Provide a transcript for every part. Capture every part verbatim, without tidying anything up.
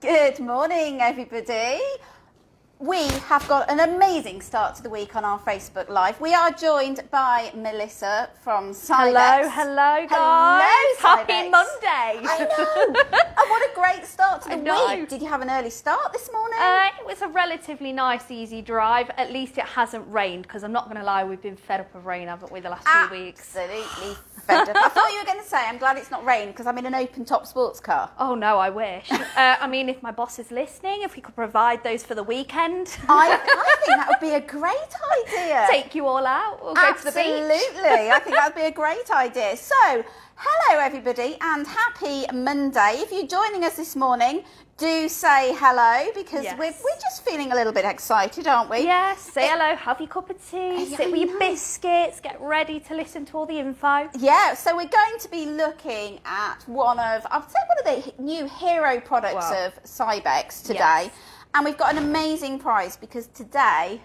Good morning, everybody. We have got an amazing start to the week on our Facebook Live. We are joined by Melissa from Cybex. Hello, hello, guys. Hello, Cybex. Happy Monday. I know. And what a great start to the week. Did you have an early start this morning? Uh, it was a relatively nice, easy drive. At least it hasn't rained, because I'm not going to lie, we've been fed up of rain, haven't we, the last Absolutely few weeks? Absolutely fed up. I thought you were going to say, I'm glad it's not rained, because I'm in an open-top sports car. Oh, no, I wish. uh, I mean, if my boss is listening, if we could provide those for the weekend. I, I think that would be a great idea. Take you all out. We'll Absolutely. go to the beach. Absolutely. I think that would be a great idea. So, hello everybody and happy Monday. If you're joining us this morning, do say hello, because yes. we're, we're just feeling a little bit excited, aren't we? Yes. Say it, hello, have your cup of tea, yeah, sit with your biscuits, get ready to listen to all the info. Yeah, so we're going to be looking at one of, I'd say one of the new hero products wow. of Cybex today. Yes. And we've got an amazing prize, because today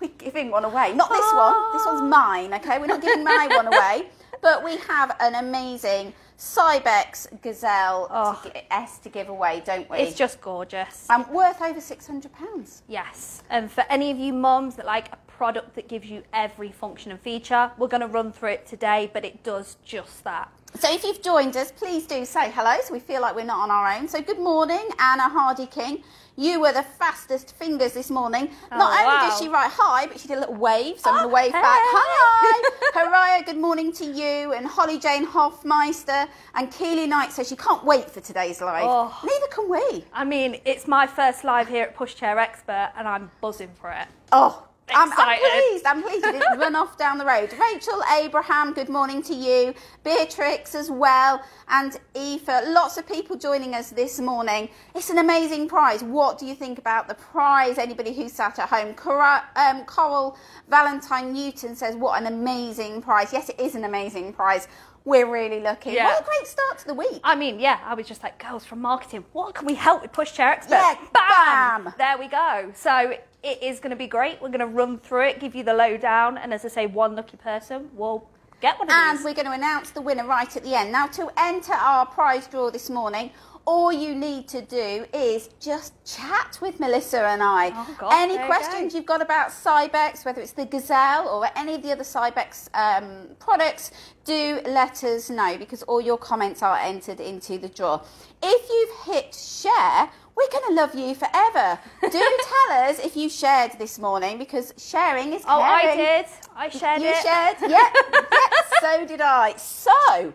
we're giving one away. Not this oh. one. This one's mine, okay? We're not giving my one away. But we have an amazing Cybex Gazelle oh. to give, S to give away, don't we? It's just gorgeous. And um, worth over six hundred pounds. Yes. And for any of you mums that like a product that gives you every function and feature, we're going to run through it today, but it does just that. So if you've joined us, please do say hello, so we feel like we're not on our own. So good morning, Anna Hardy King. You were the fastest fingers this morning. Oh, Not only wow. did she write hi, but she did a little wave, so oh, I'm going to wave hey. back. Hi! Haraya, good morning to you, and Holly Jane Hoffmeister, and Keely Knight says she can't wait for today's live. Oh. Neither can we. I mean, it's my first live here at Pushchair Expert, and I'm buzzing for it. Oh, I'm, I'm pleased, I'm pleased you didn't run off down the road. Rachel Abraham, good morning to you. Beatrix as well, and Aoife. Lots of people joining us this morning. It's an amazing prize. What do you think about the prize? Anybody who sat at home. Cora, um, Coral Valentine Newton says, what an amazing prize. Yes, it is an amazing prize. We're really lucky. Yeah. What a great start to the week. I mean, yeah, I was just like, girls from marketing, what can we help with Pushchair Expert? Yeah, bam! bam! There we go. So it is going to be great. We're going to run through it, give you the lowdown, and as I say, one lucky person will get one of these. And we're going to announce the winner right at the end. Now, to enter our prize draw this morning, all you need to do is just chat with Melissa and I. Oh, God, any questions you you've got about Cybex, whether it's the Gazelle or any of the other Cybex um, products, do let us know, because all your comments are entered into the draw. If you've hit share, we're going to love you forever. Do tell us if you shared this morning, because sharing is caring. Oh, I did. I shared you it. You shared? Yep. Yep. So did I. So,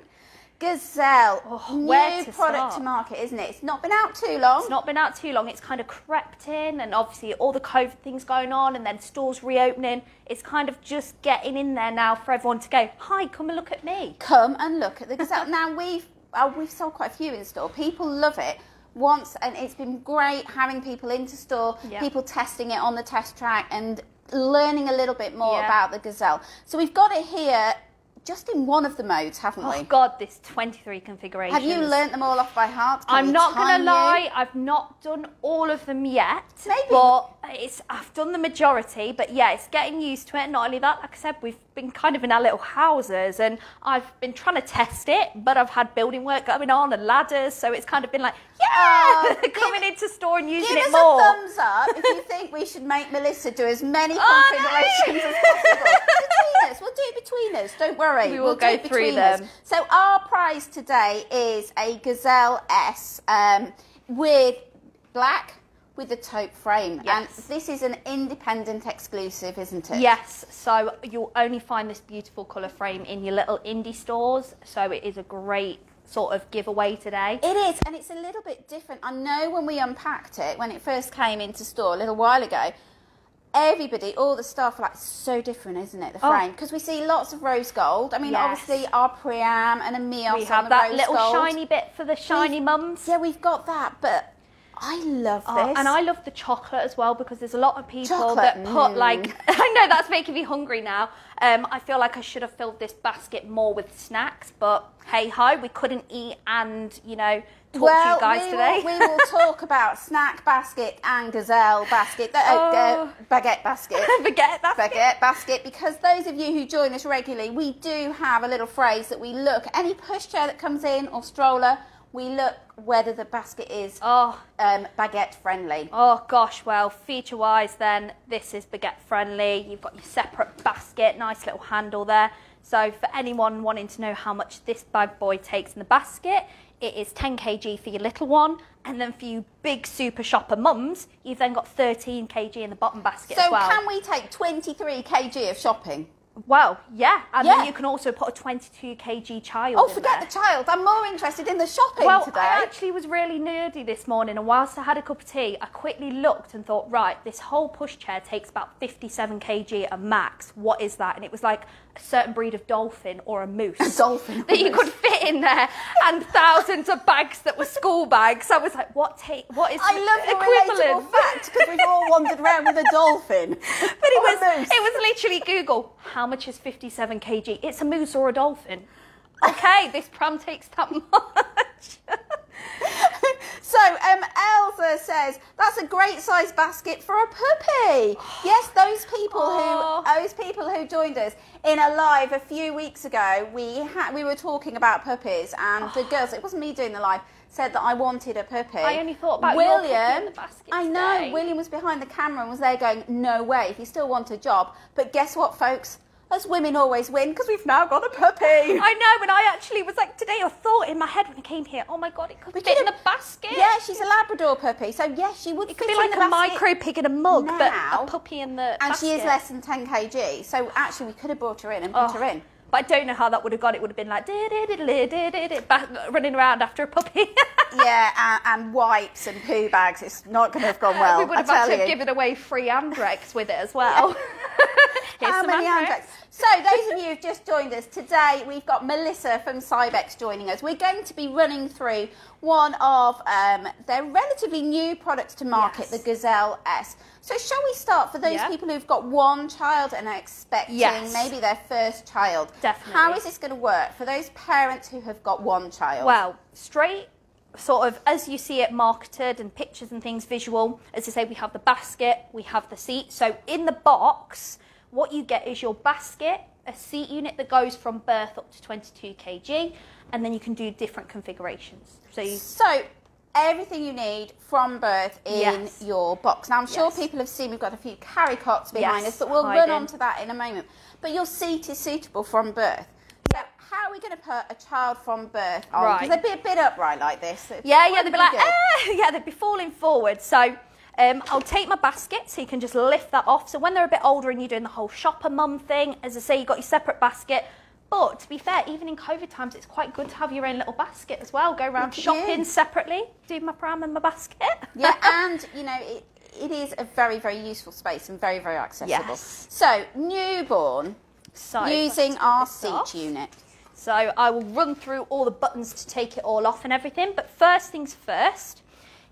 Gazelle, oh, new to product start. to market, isn't it? It's not been out too long. It's not been out too long. It's kind of crept in, and obviously all the COVID things going on, and then stores reopening. It's kind of just getting in there now for everyone to go, hi, come and look at me. Come and look at the Gazelle. Now, we've, oh, we've sold quite a few in store. People love it. Once, and it's been great having people into store, yep. people testing it on the test track and learning a little bit more yep. about the Gazelle. So we've got it here just in one of the modes, haven't oh we? Oh, God, there's twenty-three configurations. Have you learnt them all off by heart? Can I'm not going to lie, you? I've not done all of them yet. Maybe. But it's, I've done the majority, but yeah, it's getting used to it. Not only that, like I said, we've been kind of in our little houses, and I've been trying to test it, but I've had building work going on and ladders, so it's kind of been like, yeah, uh, coming give, into store and using it more. Give us a thumbs up if you think we should make Melissa do as many configurations oh, no. as possible. Between us, we'll do it between us, don't worry. We will we'll go through them. Us. So our prize today is a Gazelle S um, with black with a taupe frame. Yes. And this is an independent exclusive, isn't it? Yes. So you'll only find this beautiful colour frame in your little indie stores. So it is a great sort of giveaway today. It is, and it's a little bit different. I know when we unpacked it, when it first came into store a little while ago, everybody, all the staff are like, so different, isn't it, the frame? Because oh. we see lots of rose gold. I mean, yes. obviously our Priam and a Mios we have on the that rose little gold. Shiny bit for the shiny we've, mums. Yeah, we've got that, but I love oh, this. And I love the chocolate as well, because there's a lot of people chocolate. that put mm. like, I know that's making me hungry now. Um, I feel like I should have filled this basket more with snacks, but hey ho, we couldn't eat and, you know, talk well, to you guys we today. Will, we will talk about snack basket and Gazelle basket, the, oh. uh, baguette basket. baguette basket. Baguette basket, because those of you who join us regularly, we do have a little phrase that we look, any pushchair that comes in or stroller, we look whether the basket is oh. um, baguette friendly. Oh gosh, well feature wise then this is baguette friendly. You've got your separate basket, nice little handle there. So for anyone wanting to know how much this bad boy takes in the basket, it is ten kilograms for your little one, and then for you big super shopper mums, you've then got thirteen kilograms in the bottom basket so as well. So can we take twenty-three kilograms of shopping? Well, yeah, and yeah. then you can also put a twenty-two kilograms child. Oh, in forget there. the child. I'm more interested in the shopping well, today. Well, I actually was really nerdy this morning, and whilst I had a cup of tea, I quickly looked and thought, right, this whole pushchair takes about fifty-seven kilograms at max. What is that? And it was like a certain breed of dolphin or a moose. A dolphin. That you could fit in there, and thousands of bags that were school bags. I was like, what take? What is? I love the relatable fact because we've all wandered around with a dolphin. But it was it was literally Google how much is fifty-seven kilograms? It's a moose or a dolphin. Okay, this pram takes that much. So um, Elsa says, that's a great size basket for a puppy. Yes, those people who those people who joined us in a live a few weeks ago, we had we were talking about puppies, and the girls, it wasn't me doing the live, said that I wanted a puppy. I only thought about William, your puppy in the basket I know, today. William was behind the camera and was there going, no way, if you still want a job. But guess what, folks? Us women always win because we've now got a puppy. I know, and I actually was like, today I thought in my head when I came here, oh my God, it could we fit in a basket. Yeah, she's a Labrador puppy, so yes, she would it fit in the basket. It could be like a micro pig in a mug, now, but a puppy in the and basket. And she is less than ten kilograms, so actually we could have brought her in and put oh. her in. But I don't know how that would have gone. It would have been like, did it, running around after a puppy. Yeah, and, and wipes and poo bags. It's not going to have gone well. We would have had to have given away free Andrex with it as well. Yeah. How many Andrex? So those of you who've just joined us today, we've got Melissa from Cybex joining us. We're going to be running through one of um, their relatively new products to market, yes. the Gazelle S. So shall we start for those yeah. people who've got one child and are expecting yes. maybe their first child? Definitely. How is this going to work for those parents who have got one child? Well, straight sort of as you see it marketed and pictures and things visual, as I say, we have the basket, we have the seat. So in the box, what you get is your basket, a seat unit that goes from birth up to twenty-two kilograms, and then you can do different configurations. So, you so everything you need from birth in yes. your box. Now, I'm yes. sure people have seen we've got a few carry cots behind yes. us, but we'll Hiding. run on to that in a moment. But your seat is suitable from birth. So how are we going to put a child from birth on? Because right. they'd be a bit upright like this. Yeah, yeah, they'd be like, ah! Yeah, they'd be falling forward. So... Um, I'll take my basket, so you can just lift that off. So when they're a bit older and you're doing the whole shopper mum thing, as I say, you've got your separate basket. But to be fair, even in COVID times, it's quite good to have your own little basket as well. Go around shopping you. separately, do my pram and my basket. Yeah, and, you know, it, it is a very, very useful space and very, very accessible. Yes. So, newborn, so, using our seat off. unit. So I will run through all the buttons to take it all off and everything. But first things first.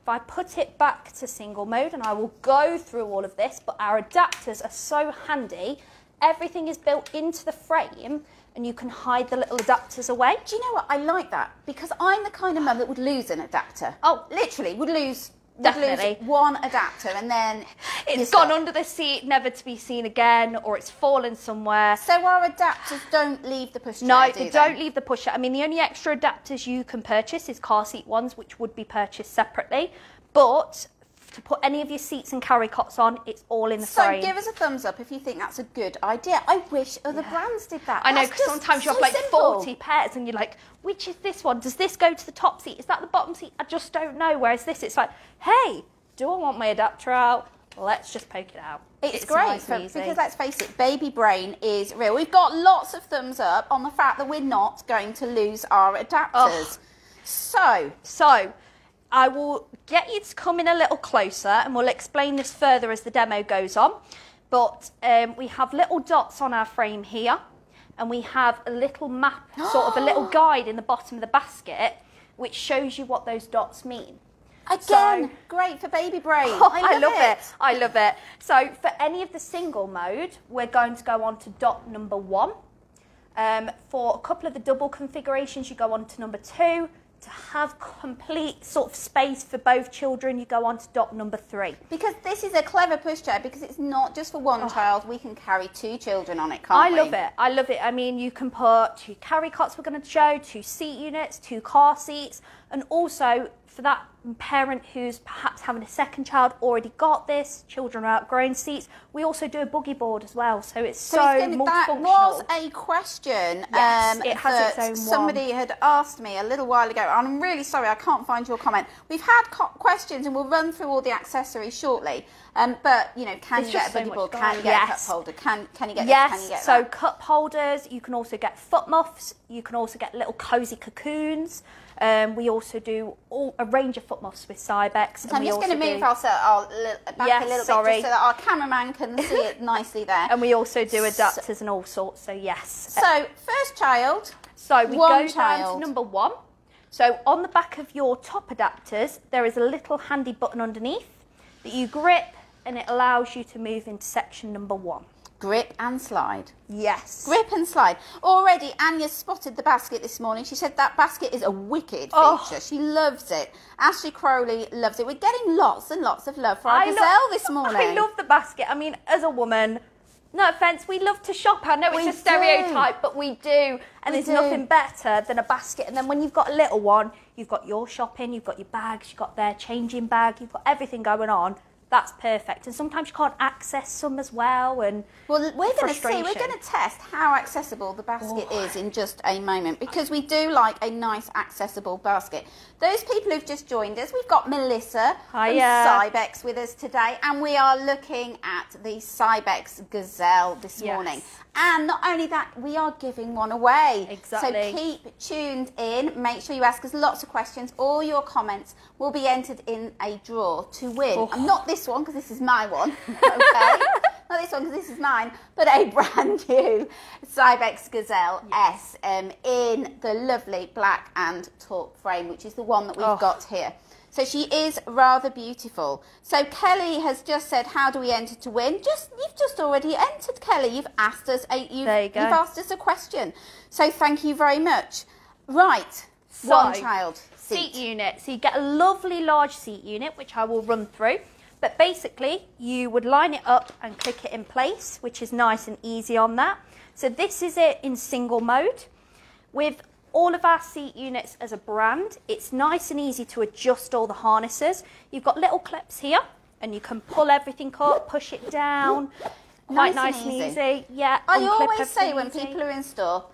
If I put it back to single mode, and I will go through all of this, but our adapters are so handy. Everything is built into the frame and you can hide the little adapters away. Do you know what? I like that because I'm the kind of mum that would lose an adapter. Oh, literally would lose, would Definitely. lose one adapter, and then it's gone under the seat, never to be seen again, or it's fallen somewhere. So our adapters don't leave the pushchair. No, do they, they don't leave the pushchair. I mean, the only extra adapters you can purchase is car seat ones, which would be purchased separately. But to put any of your seats and carry cots on, it's all in the so frame. So give us a thumbs up if you think that's a good idea. I wish other yeah. brands did that. I that's know, because sometimes so you have like simple. forty pairs and you're like, which is this one? Does this go to the top seat? Is that the bottom seat? I just don't know. Whereas this, it's like, hey, do I want my adapter out? Let's just poke it out. It's, it's great nice for, because let's face it, baby brain is real. We've got lots of thumbs up on the fact that we're not going to lose our adapters. Oh. So, so I will get you to come in a little closer, and we'll explain this further as the demo goes on. But um, we have little dots on our frame here, and we have a little map, sort of a little guide in the bottom of the basket, which shows you what those dots mean. Again, so, great for baby brain. Oh, I love, I love it. it. I love it. So for any of the single mode, we're going to go on to dot number one. Um, for a couple of the double configurations, you go on to number two. to have complete sort of space for both children, you go on to dock number three. Because this is a clever pushchair, because it's not just for one oh. child, we can carry two children on it, can't I we? I love it, I love it. I mean, you can put two carry cots, we're going to show, two seat units, two car seats, and also for that parent who's perhaps having a second child, already got this, children are outgrowing seats, we also do a boogie board as well, so it's so, so it's gonna, multifunctional. That was a question yes, um, it has that its own somebody one. had asked me a little while ago, and I'm really sorry I can't find your comment. We've had co questions and we'll run through all the accessories shortly, um, but you know, can it's you get a boogie so board, can you get yes. a cup holder, can, can you get yes. this, can you get so that? Cup holders, you can also get foot muffs, you can also get little cosy cocoons. Um, we also do all, a range of foot muffs with Cybex. So and I'm just going to move do, our, our little, back yes, a little sorry. bit just so that our cameraman can see it nicely there. And we also do adapters so, and all sorts, so yes. So, first child, So we go child. down to number one. So on the back of your top adapters, there is a little handy button underneath that you grip and it allows you to move into section number one. Grip and slide. Yes. Grip and slide. Already, Anya spotted the basket this morning. She said that basket is a wicked feature. Oh. She loves it. Ashley Crowley loves it. We're getting lots and lots of love for our I Gazelle love, this morning. I love the basket. I mean, as a woman, no offence, we love to shop. I know it's we a stereotype, do. but we do. And we there's do. nothing better than a basket. And then when you've got a little one, you've got your shopping, you've got your bags, you've got their changing bag, you've got everything going on. That's perfect, and sometimes you can't access some as well. And well, we're going to see, we're going to test how accessible the basket oh. is in just a moment, because we do like a nice accessible basket. Those people who've just joined us, we've got Melissa Hiya. from Cybex with us today, and we are looking at the Cybex Gazelle this yes. morning. And not only that, we are giving one away. Exactly. So keep tuned in. Make sure you ask us lots of questions. All your comments will be entered in a draw to win. Oh. I'm not this This one because this is my one, okay? Not this one because this is mine, but a brand new Cybex Gazelle yes. S um, in the lovely black and taupe frame, which is the one that we've oh. got here. So she is rather beautiful. So Kelly has just said, how do we enter to win? Just You've just already entered, Kelly. You've asked us a, you've, there you go. you've asked us a question. So thank you very much. Right, so, one child. Seat. seat unit. So you get a lovely large seat unit, which I will run through. But basically, you would line it up and click it in place, which is nice and easy on that. So this is it in single mode. With all of our seat units as a brand, it's nice and easy to adjust all the harnesses. You've got little clips here, and you can pull everything up, push it down. Quite nice, nice and easy. And easy. Yeah, I always say when easy. people are in store,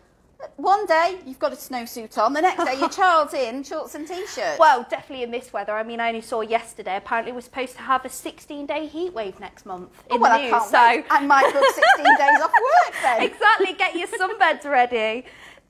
one day you've got a snowsuit on, the next day your child's in shorts and t-shirts. Well, definitely in this weather. I mean, I only saw yesterday, apparently we're supposed to have a sixteen day heat wave next month in oh, well, the news, I can't so wait. I might book sixteen days off work then. Exactly, get your sunbeds ready.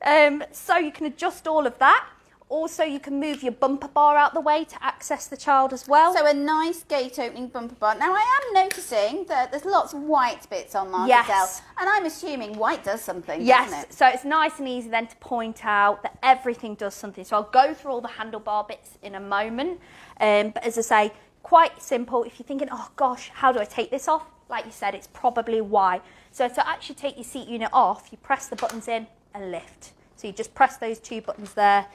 Um, so you can adjust all of that. Also, you can move your bumper bar out the way to access the child as well. So a nice gate opening bumper bar. Now, I am noticing that there's lots of white bits on my yes. Gazelle, and I'm assuming white does something, yes. doesn't it? So it's nice and easy then to point out that everything does something. So I'll go through all the handlebar bits in a moment. Um, but as I say, quite simple. If you're thinking, oh gosh, how do I take this off? Like you said, it's probably why. So to actually take your seat unit off, you press the buttons in and lift. So you just press those two buttons there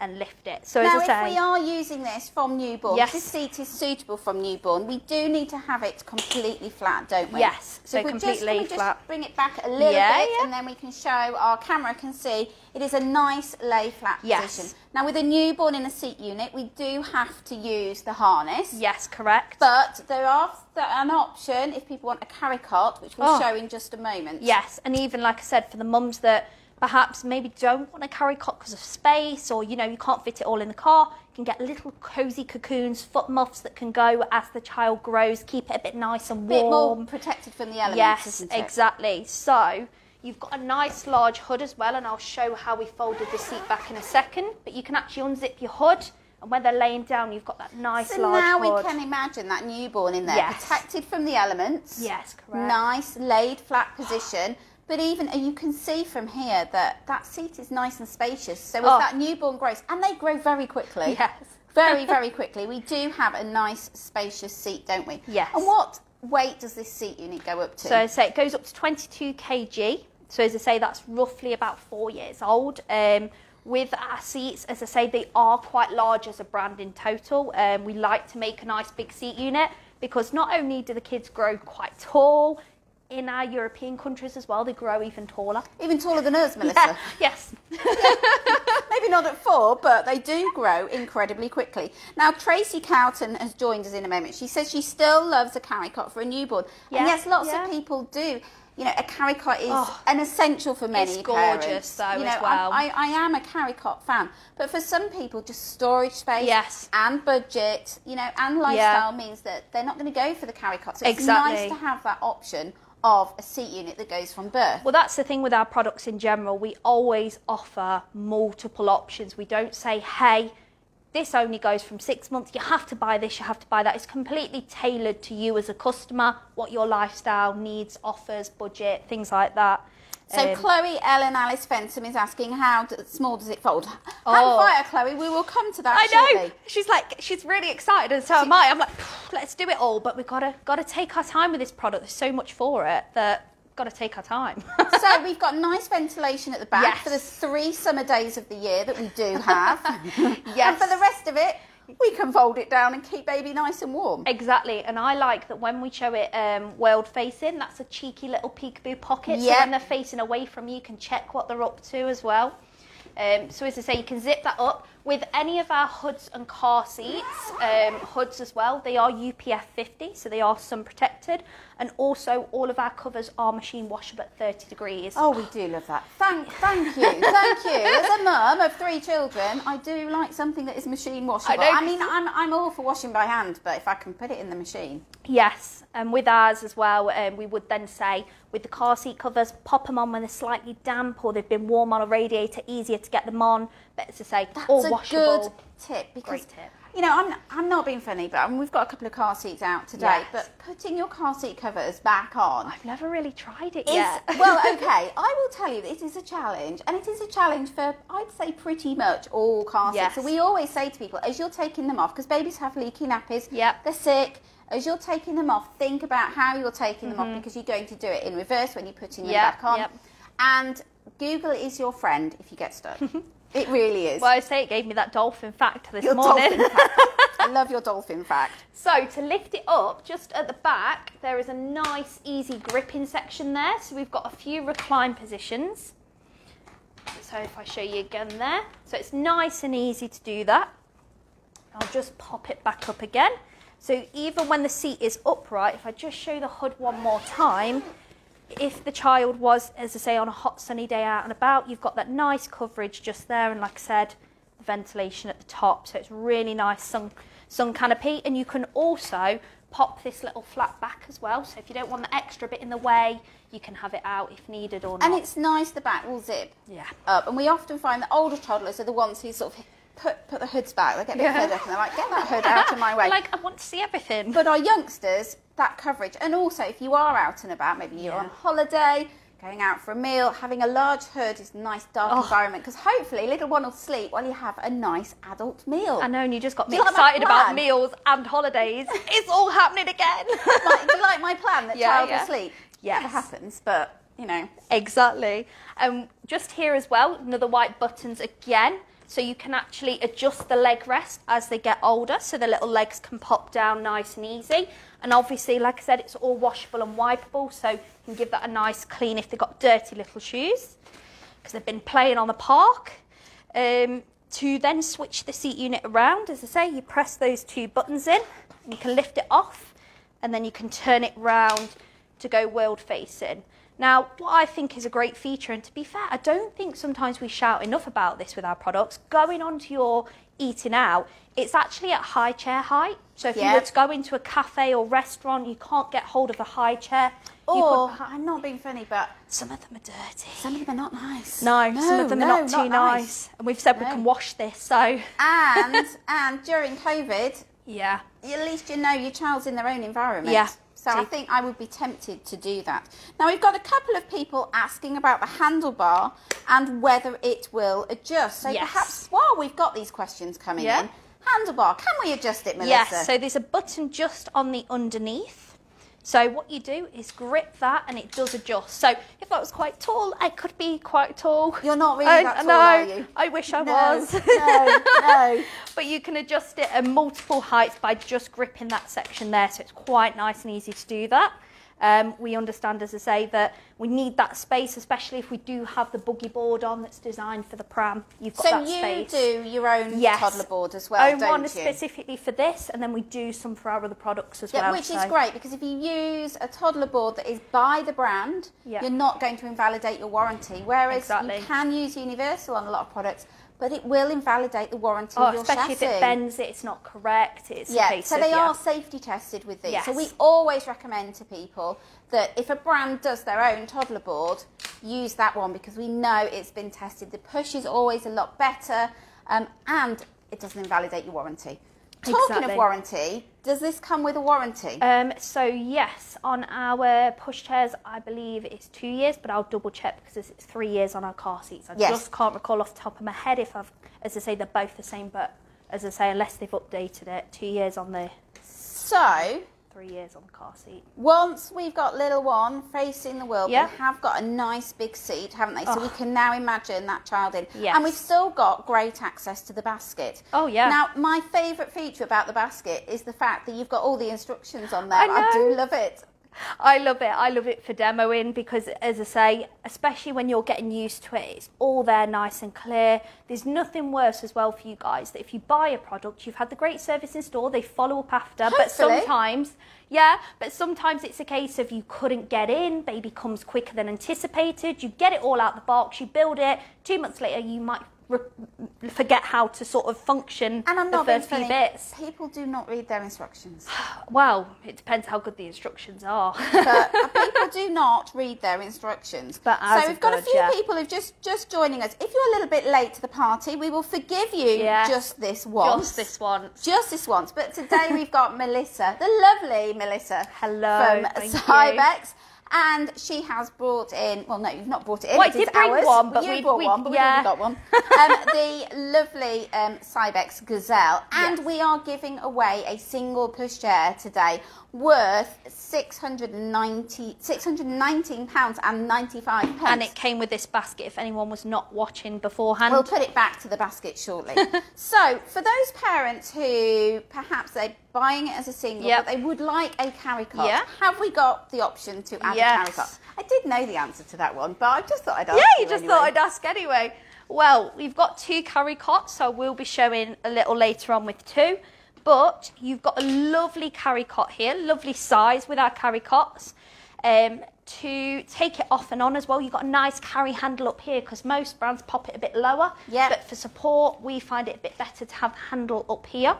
and lift it. So now, as I say, if we are using this from newborn, yes. this seat is suitable from newborn, we do need to have it completely flat, don't we? Yes, so, so if we completely just, we flat. Just bring it back a little yeah, bit yeah. and then we can show, our camera can see, it is a nice lay flat yes. position. Now, with a newborn in a seat unit, we do have to use the harness. Yes, correct. But there are an option if people want a carry cot, which we'll oh. show in just a moment. Yes, and even, like I said, for the mums that perhaps maybe don't want a carry cot because of space, or you know, you can't fit it all in the car, you can get little cosy cocoons, foot muffs that can go as the child grows, keep it a bit nice and warm. A bit more protected from the elements, yes, isn't it? Exactly. So you've got a nice large hood as well, and I'll show how we folded the seat back in a second, but you can actually unzip your hood. And when they're laying down, you've got that nice so large So now hood. we can imagine that newborn in there, yes. protected from the elements. Yes, correct. Nice, laid flat position. But even, you can see from here that that seat is nice and spacious. So as oh. that newborn grows, and they grow very quickly. Yes. Very, very quickly. We do have a nice, spacious seat, don't we? Yes. And what weight does this seat unit go up to? So, so it goes up to twenty-two kilograms. So as I say, that's roughly about four years old. Um, With our seats, as I say, they are quite large as a brand in total. Um, we like to make a nice big seat unit because not only do the kids grow quite tall, in our European countries as well, they grow even taller. Even taller than us, Melissa? Yeah. Yes. Maybe not at four, but they do grow incredibly quickly. Now, Tracy Cowton has joined us in a moment. She says she still loves a carry cot for a newborn. Yeah. And yes, lots yeah. of people do. You know, a carry cot is oh, an essential for many it's gorgeous parents. Though, you know, as well. I, I, I am a carry cot fan, but for some people, just storage space yes. and budget, you know, and lifestyle yeah. means that they're not going to go for the carry cot. So it's exactly. nice to have that option of a seat unit that goes from birth. Well, that's the thing with our products in general. We always offer multiple options. We don't say, hey, this only goes from six months. You have to buy this, you have to buy that. It's completely tailored to you as a customer, what your lifestyle needs, offers, budget, things like that. So um, Chloe, Ellen, Alice Fensom is asking, how do, small does it fold? Oh. Hand fire, Chloe. We will come to that I shortly. know. She's like, she's really excited, and so she, am I. I'm like, let's do it all, but we've got to, got to take our time with this product. There's so much for it that we've got to take our time. So we've got nice ventilation at the back yes. for the three summer days of the year that we do have. Yes. And for the rest of it, we can fold it down and keep baby nice and warm. Exactly, and I like that when we show it um, world facing, that's a cheeky little peekaboo pocket. Yep. So when they're facing away from you, you can check what they're up to as well. Um, so as I say, you can zip that up. With any of our hoods and car seats, um, hoods as well, they are U P F fifty, so they are sun protected. And also all of our covers are machine washable at thirty degrees. Oh, we do love that. Thank, thank you, thank you. As a mum of three children, I do like something that is machine washable. I, I mean, I'm, I'm all for washing by hand, but if I can put it in the machine. Yes, and with ours as well, um, we would then say, with the car seat covers, pop them on when they're slightly damp or they've been warm on a radiator, easier to get them on. But as I say, that's all washable. That's a good tip. Because, great tip. You know, I'm, I'm not being funny, but I mean, we've got a couple of car seats out today, yes. but putting your car seat covers back on. I've never really tried it is, yet. Well, okay, I will tell you, it is a challenge, and it is a challenge for, I'd say, pretty much all car yes. seats. So we always say to people, as you're taking them off, because babies have leaky nappies, yep. they're sick. As you're taking them off, think about how you're taking them mm-hmm. off, because you're going to do it in reverse when you're putting them yep, back on. Yep. And Google is your friend if you get stuck. It really is. Well, I say it gave me that dolphin fact this your morning. Dolphin fact. I love your dolphin fact. So to lift it up, just at the back, there is a nice, easy gripping section there. So we've got a few recline positions. So if I show you again there. So it's nice and easy to do that. I'll just pop it back up again. So even when the seat is upright, if I just show the hood one more time, if the child was, as I say, on a hot sunny day out and about, you've got that nice coverage just there. And like I said, the ventilation at the top. So it's really nice sun, sun canopy. And you can also pop this little flat back as well. So if you don't want the extra bit in the way, you can have it out if needed or not. And it's nice the back will zip yeah. up. And we often find that older toddlers are the ones who sort of Put, put the hoods back, they get a bit fed up and they're like, get that hood out of my way. Like, I want to see everything. But our youngsters, that coverage, and also if you are out and about, maybe you're yeah. on holiday, going out for a meal, having a large hood is a nice dark oh. environment, because hopefully little one will sleep while you have a nice adult meal. I know, and you just got me like excited about meals and holidays. It's all happening again. Like, do you like my plan that yeah, child yeah. will sleep? Yes. Never happens, but, you know. Exactly. Um, just here as well, another white buttons again. So you can actually adjust the leg rest as they get older, so the little legs can pop down nice and easy. And obviously, like I said, it's all washable and wipeable, so you can give that a nice clean if they've got dirty little shoes, because they've been playing on the park. Um, to then switch the seat unit around, as I say, you press those two buttons in, and you can lift it off, and then you can turn it round to go world facing. Now, what I think is a great feature, and to be fair, I don't think sometimes we shout enough about this with our products, going onto your eating out, it's actually at high chair height. So if yeah. you were to go into a cafe or restaurant, you can't get hold of a high chair. Or, could, I'm not being funny, but some of them are dirty. Some of them are not nice. No, no some of them no, are not too not nice. nice. And we've said no. we can wash this, so. And, and during COVID, yeah. at least you know your child's in their own environment. Yeah. So I think I would be tempted to do that. Now, we've got a couple of people asking about the handlebar and whether it will adjust. So yes. perhaps while we've got these questions coming yeah. in, handlebar, can we adjust it, Melissa? Yes, so there's a button just on the underneath. So what you do is grip that and it does adjust. So if I was quite tall, I could be quite tall. You're not really I, that tall, no, are you? I wish I no, was. No, no. But you can adjust it at multiple heights by just gripping that section there. So it's quite nice and easy to do that. Um, we understand, as I say, that we need that space, especially if we do have the buggy board on that's designed for the pram. You've got so that you space. So you do your own yes. toddler board as well, own don't one you? Specifically for this, and then we do some for our other products as yeah, well. Which so. Is great, because if you use a toddler board that is by the brand, yeah. you're not going to invalidate your warranty, whereas exactly. you can use Universal on a lot of products, but it will invalidate the warranty oh, of your especially chassis. If it bends it, it's not correct. It's yeah, a case so they of, yeah. are safety tested with these. Yes. So we always recommend to people that if a brand does their own toddler board, use that one, because we know it's been tested. The push is always a lot better, um, and it doesn't invalidate your warranty. Talking exactly. of warranty, does this come with a warranty? Um, so yes, on our push chairs, I believe it's two years, but I'll double check because it's three years on our car seats. I yes. just can't recall off the top of my head if I've, as I say, they're both the same, but as I say, unless they've updated it, two years on the... So... Three years on the car seat. Once we've got little one facing the world, yep. we have got a nice big seat, haven't they? So oh. we can now imagine that child in. Yes. And we've still got great access to the basket. Oh, yeah. Now, my favourite feature about the basket is the fact that you've got all the instructions on there. I, I do love it. I love it. I love it for demoing because, as I say, especially when you're getting used to it, it's all there nice and clear. There's nothing worse as well for you guys that if you buy a product, you've had the great service in store, they follow up after. Hopefully. But sometimes, yeah, but sometimes it's a case of you couldn't get in, baby comes quicker than anticipated, you get it all out the box, you build it, two months later you might forget how to sort of function and I'm not the first few bits. People do not read their instructions. Well, it depends how good the instructions are. But people do not read their instructions. But so we've got a few yeah. people who've just just joining us. If you're a little bit late to the party, we will forgive you yes. just this once. Just this once. Just this once. But today we've got Melissa, the lovely Melissa. Hello. From Cybex. You. And she has brought in, well, no, you've not brought it in. Well, I did bring ours. one, but we brought we, one, but yeah. we've already got one. um, the lovely um, Cybex Gazelle. And yes. we are giving away a single pushchair today worth six hundred nineteen pounds ninety-five. And it came with this basket if anyone was not watching beforehand. We'll put it back to the basket shortly. So, for those parents who perhaps they're buying it as a single, yep. but they would like a carry cot, yeah. have we got the option to add yes. a carry cot? I did know the answer to that one, but I just thought I'd ask. Yeah, you just anyway. thought I'd ask anyway. Well, we've got two carry cots, so we'll be showing a little later on with two. But you've got a lovely carry cot here, lovely size with our carry cots. Um, to take it off and on as well, you've got a nice carry handle up here because most brands pop it a bit lower. Yeah. But for support, we find it a bit better to have the handle up here.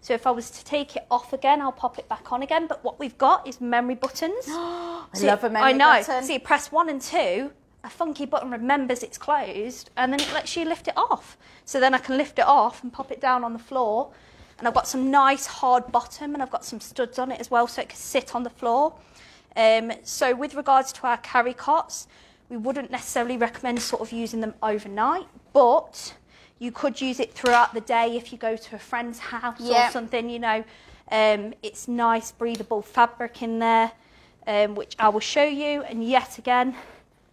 So if I was to take it off again, I'll pop it back on again. But what we've got is memory buttons. I so love a memory button. I know. Button. So you press one and two. A funky button remembers it's closed, and then it lets you lift it off. So then I can lift it off and pop it down on the floor. And I've got some nice hard bottom, and I've got some studs on it as well so it can sit on the floor. Um, so with regards to our carry cots, we wouldn't necessarily recommend sort of using them overnight, but you could use it throughout the day if you go to a friend's house yep. or something, you know. Um, it's nice breathable fabric in there, um, which I will show you, and yet again,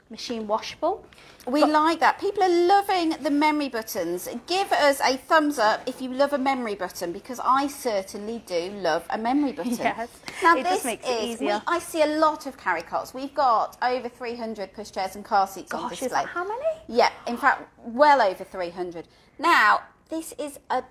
machine washable. We but, like that. People are loving the memory buttons. Give us a thumbs up if you love a memory button, because I certainly do love a memory button. Yes, now it this just makes it is, easier. We, I see a lot of carry cots. We've got over three hundred pushchairs and car seats Gosh, on display. Is that how many? Yeah, in fact, well over three hundred. Now, this is a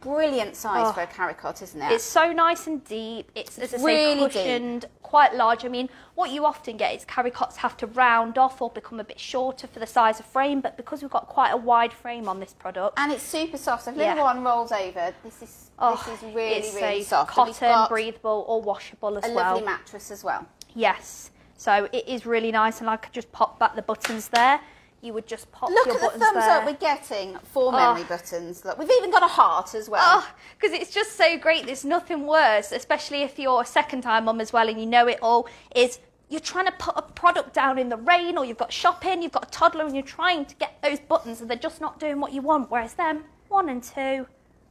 brilliant size oh, for a carry cot, isn't it? It's so nice and deep. It's, as I really say, cushioned, deep. Quite large. I mean, what you often get is carry cots have to round off or become a bit shorter for the size of frame, but because we've got quite a wide frame on this product. And it's super soft. So if yeah. little one rolls over, this is, oh, this is really, it's really soft. Cotton, breathable or washable as a well. A lovely mattress as well. Yes. So it is really nice, and I could just pop back the buttons there. You would just pop Look your at buttons the thumbs there. Up we're getting for memory oh. buttons. Look, we've even got a heart as well. Because oh, it's just so great. There's nothing worse, especially if you're a second-time mum as well and you know it all, is you're trying to put a product down in the rain, or you've got shopping, you've got a toddler, and you're trying to get those buttons and they're just not doing what you want. Whereas them, one and two,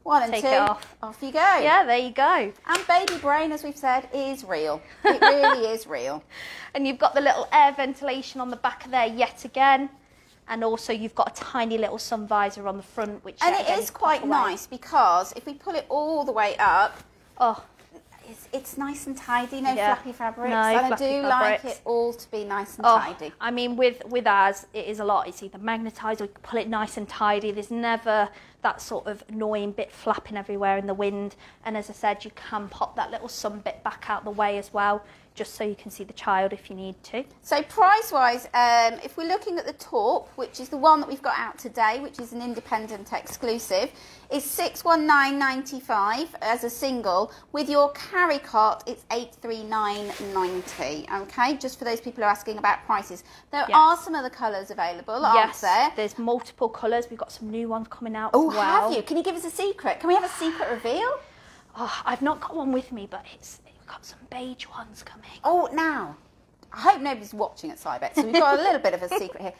One and take two. It off. Off you go. Yeah, there you go. And baby brain, as we've said, is real. It really is real. And you've got the little air ventilation on the back there yet again. And also you've got a tiny little sun visor on the front, which and it is quite nice because if we pull it all the way up, oh, it's, it's nice and tidy. No yeah. flappy fabrics. No and flappy I do fabrics. like it all to be nice and oh, tidy. I mean, with with ours, it is a lot. It's either magnetised or you can pull it nice and tidy. There's never that sort of annoying bit flapping everywhere in the wind. And as I said, you can pop that little sun bit back out the way as well, just so you can see the child if you need to. So price-wise, um, if we're looking at the Taupe, which is the one that we've got out today, which is an independent exclusive, is six one nine ninety-five as a single. With your carry cot, it's eight three nine ninety. Okay, just for those people who are asking about prices. There yes. are some other colours available, aren't yes, there? There's multiple colours. We've got some new ones coming out. Oh, as well. Have you? Can you give us a secret? Can we have a secret reveal? Oh, I've not got one with me, but it's... got some beige ones coming. Oh, now, I hope nobody's watching at Cybex, so we've got a little bit of a secret here.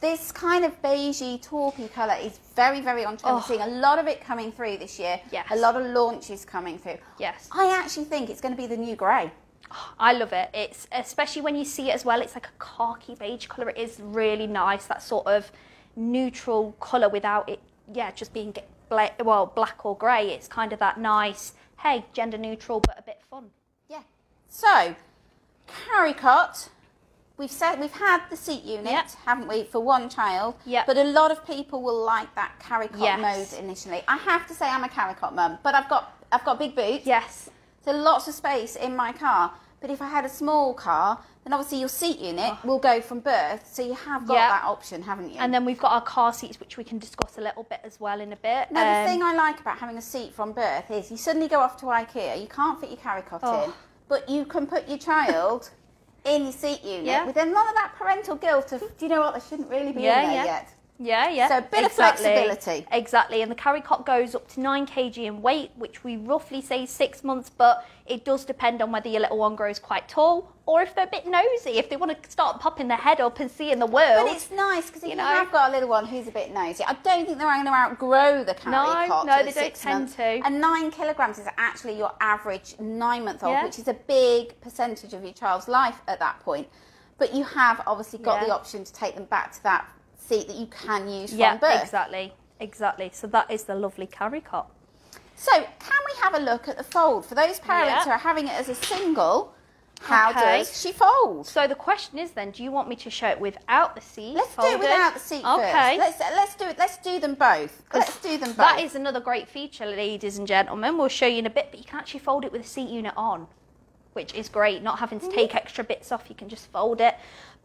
This kind of beigey, taupey colour is very, very on trend. We're seeing a lot of it coming through this year. Yes. A lot of launches coming through. Yes. I actually think it's going to be the new grey. Oh, I love it. It's especially when you see it as well, it's like a khaki beige colour. It is really nice, that sort of neutral colour without it, yeah, just being, well, black or grey. It's kind of that nice... hey, gender neutral, but a bit fun. Yeah. So, carry cot. We've said we've had the seat unit, yep. haven't we, for one child? Yeah. But a lot of people will like that carry cot yes. mode initially. I have to say, I'm a carry cot mum, but I've got I've got big boots. Yes. So lots of space in my car. But if I had a small car, then obviously your seat unit oh. will go from birth, so you have got yep. that option, haven't you? And then we've got our car seats, which we can discuss a little bit as well in a bit. Now, um, the thing I like about having a seat from birth is you suddenly go off to IKEA, you can't fit your carry cot oh. in, but you can put your child in your seat unit yeah. with none of that parental guilt of, do you know what, they shouldn't really be yeah, in there yeah. yet. Yeah, yeah. So a bit exactly. of flexibility. Exactly, and the carry cot goes up to nine kilograms in weight, which we roughly say six months, but it does depend on whether your little one grows quite tall or if they're a bit nosy, if they want to start popping their head up and seeing the world. But it's nice, because if you, know, you have got a little one who's a bit nosy, I don't think they're going to outgrow the carry no, cot. No, no, they don't tend months. to. And nine kilograms is actually your average nine-month-old, yeah. which is a big percentage of your child's life at that point. But you have obviously got yeah. the option to take them back to that seat that you can use from yeah, birth. exactly, exactly. So that is the lovely carry cot. So can we have a look at the fold? For those parents yeah. who are having it as a single, how okay. does she fold? So the question is then, do you want me to show it without the seat? Let's folded? do it without the seat okay. first. Let's, let's, do it, let's do them both. Let's do them both. That is another great feature, ladies and gentlemen. We'll show you in a bit, but you can actually fold it with a seat unit on, which is great, not having to take extra bits off. You can just fold it.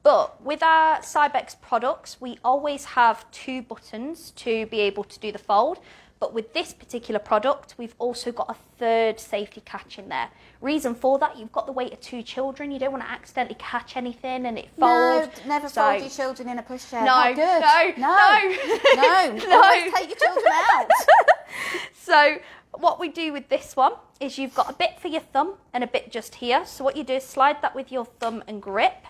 But with our Cybex products, we always have two buttons to be able to do the fold. But with this particular product, we've also got a third safety catch in there. Reason for that, you've got the weight of two children. You don't want to accidentally catch anything and it folds. No, never so, fold your children in a pushchair. No, no, no, no, no, no. Take your children out. So what we do with this one is you've got a bit for your thumb and a bit just here. So what you do is slide that with your thumb and grip.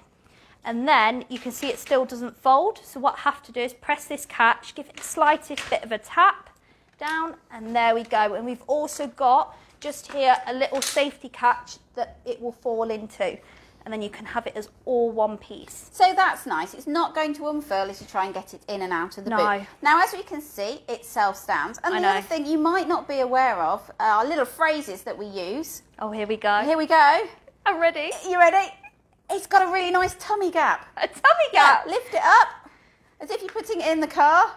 And then you can see it still doesn't fold. So what I have to do is press this catch, give it the slightest bit of a tap down, and there we go. And we've also got just here a little safety catch that it will fall into. And then you can have it as all one piece. So that's nice. It's not going to unfurl as you try and get it in and out of the no. boot. Now, as we can see, it self-stands. And I the know. other thing you might not be aware of are little phrases that we use. Oh, here we go. Here we go. I'm ready. You ready? It's got a really nice tummy gap. A tummy gap? Yeah, lift it up, as if you're putting it in the car,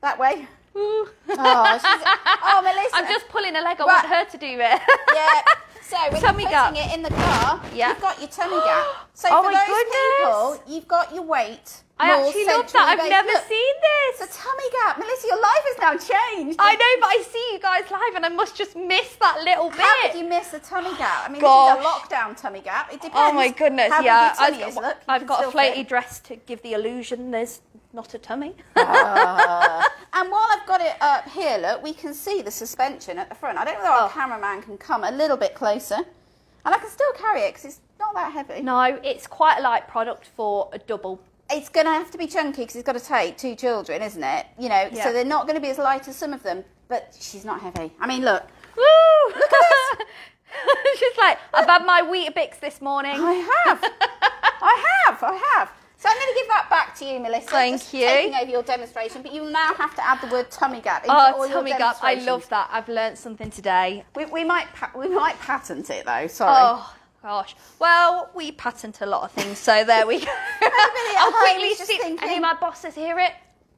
that way. Ooh. Oh, she's, oh, Melissa. I'm just pulling a leg, I right. want her to do it. Yeah, so when tummy you're putting gap. it in the car, yeah. you've got your tummy gap. So oh for those goodness. people, you've got your weight. I actually love that. I've based. never Look, seen this. It's a tummy gap. Melissa, your life has now changed. I know, but I see you guys live and I must just miss that little bit. How could you miss a tummy gap? I mean, Gosh. this is a lockdown tummy gap. It depends. Oh my goodness, how yeah. I've got, Look, I've got a floaty fit. dress to give the illusion there's not a tummy. Uh, and while I've got it up here, look, we can see the suspension at the front. I don't know if our oh. cameraman can come a little bit closer. And I can still carry it because it's not that heavy. No, it's quite a light product for a double. It's going to have to be chunky because it's got to take two children, isn't it? You know, yeah. so they're not going to be as light as some of them. But she's not heavy. I mean, look. Woo! Look at this. She's like, I've had my Weetabix this morning. I have. I have. I have. So I'm going to give that back to you, Melissa. Thank just you. Taking over your demonstration, but you now have to add the word tummy gap into oh, all tummy your gap! I love that. I've learned something today. We, we might we might patent it though. Sorry. Oh gosh. Well, we patent a lot of things, so there we go. I'll quickly see. And if my bosses hear it,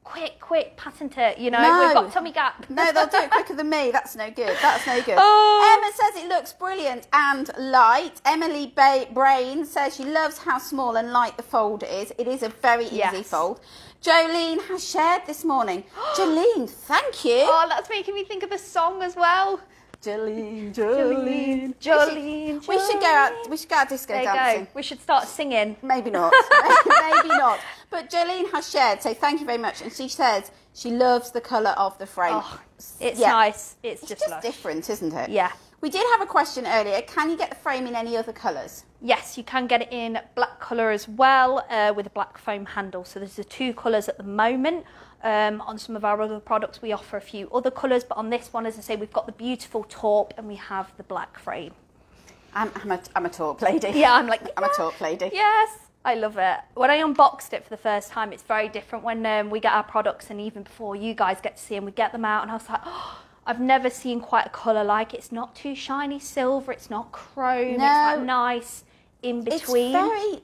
quick, quick, patent it. You know, no. We've got tummy gap. No, they'll do it quicker than me. That's no good. That's no good. Oh. Emma says it looks brilliant and light. Emily ba Brain says she loves how small and light the fold is. It is a very easy yes. fold. Jolene has shared this morning. Jolene, thank you. Oh, that's making me think of a song as well. Jolene, Jolene, Jolene, Jolene. We should, we should go out. We should go out disco there dancing. Go. We should start singing. Maybe not. Maybe not. But Jolene has shared, so thank you very much. And she says she loves the colour of the frame. Oh, it's yeah. nice. It's, it's just, just different, isn't it? Yeah. We did have a question earlier. Can you get the frame in any other colours? Yes, you can get it in black colour as well, uh, with a black foam handle. So there's the two colours at the moment. Um, on some of our other products, we offer a few other colours, but on this one, as I say, we've got the beautiful taupe and we have the black frame. I'm, I'm, a, I'm a taupe lady. Yeah, I'm like, yeah. I'm a taupe lady. Yes. I love it. When I unboxed it for the first time, it's very different when um, we get our products, and even before you guys get to see them, we get them out, and I was like, oh, I've never seen quite a colour like it. It's not too shiny silver, it's not chrome, no. It's like nice in between. It's very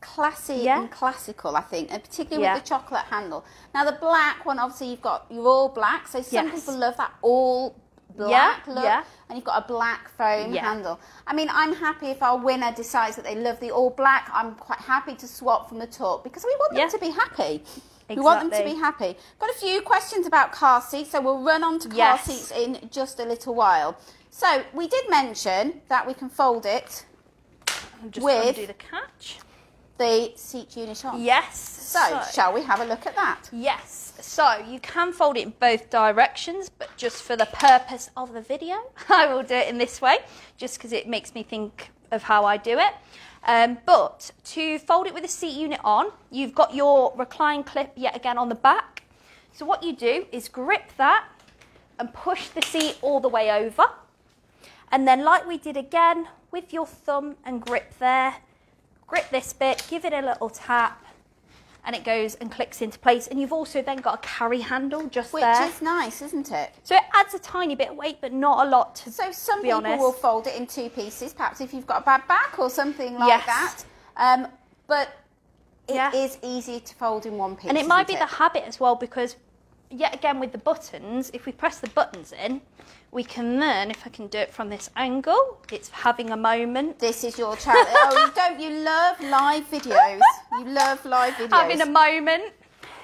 classy yeah. and classical, I think, and particularly yeah. with the chocolate handle. Now, the black one, obviously, you've got, you're all black, so some yes. people love that all black yeah, look yeah. and you've got a black foam yeah. handle. I mean, I'm happy if our winner decides that they love the all black. I'm quite happy to swap from the top because we want them yeah. to be happy. Exactly. We want them to be happy. Got a few questions about car seats, so we'll run on to car yes. seats in just a little while. So we did mention that we can fold it I'm just with going to do the catch. The seat unit on. Yes. So, so shall we have a look at that? Yes. So you can fold it in both directions, but just for the purpose of the video, I will do it in this way, just because it makes me think of how I do it. Um, but to fold it with the seat unit on, you've got your recline clip yet again on the back. So what you do is grip that and push the seat all the way over. And then like we did again, with your thumb and grip there, grip this bit, give it a little tap, and it goes and clicks into place. And you've also then got a carry handle just Which there. Which is nice, isn't it? So it adds a tiny bit of weight, but not a lot, to be honest. So some people will fold it in two pieces, perhaps if you've got a bad back or something like yes. that. Um, but it yeah. is easier to fold in one piece. And it might be it? the habit as well, because yet again with the buttons, if we press the buttons in, we can then, if I can do it from this angle, it's having a moment. This is your channel. Oh, you don't, you love live videos. You love live videos. Having a moment.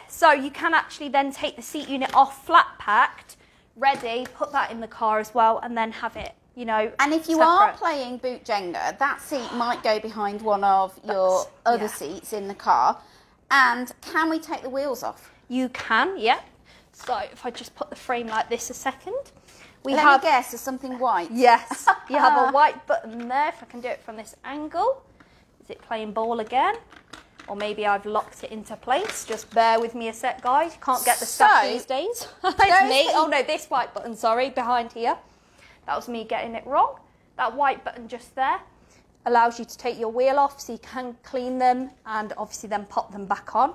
So you can actually then take the seat unit off, flat packed, ready, put that in the car as well, and then have it, you know. And if you separate. are playing boot Jenga, that seat might go behind one of That's, your other yeah. seats in the car. And can we take the wheels off? You can, yeah. So if I just put the frame like this a second. We Let have, me guess, is something white? Yes. You have a white button there, if I can do it from this angle. Is it playing ball again? Or maybe I've locked it into place. Just bear with me a sec, guys. You can't get the so, stuff these days. It's me. Oh, no, this white button, sorry, behind here. That was me getting it wrong. That white button just there allows you to take your wheel off, so you can clean them and obviously then pop them back on.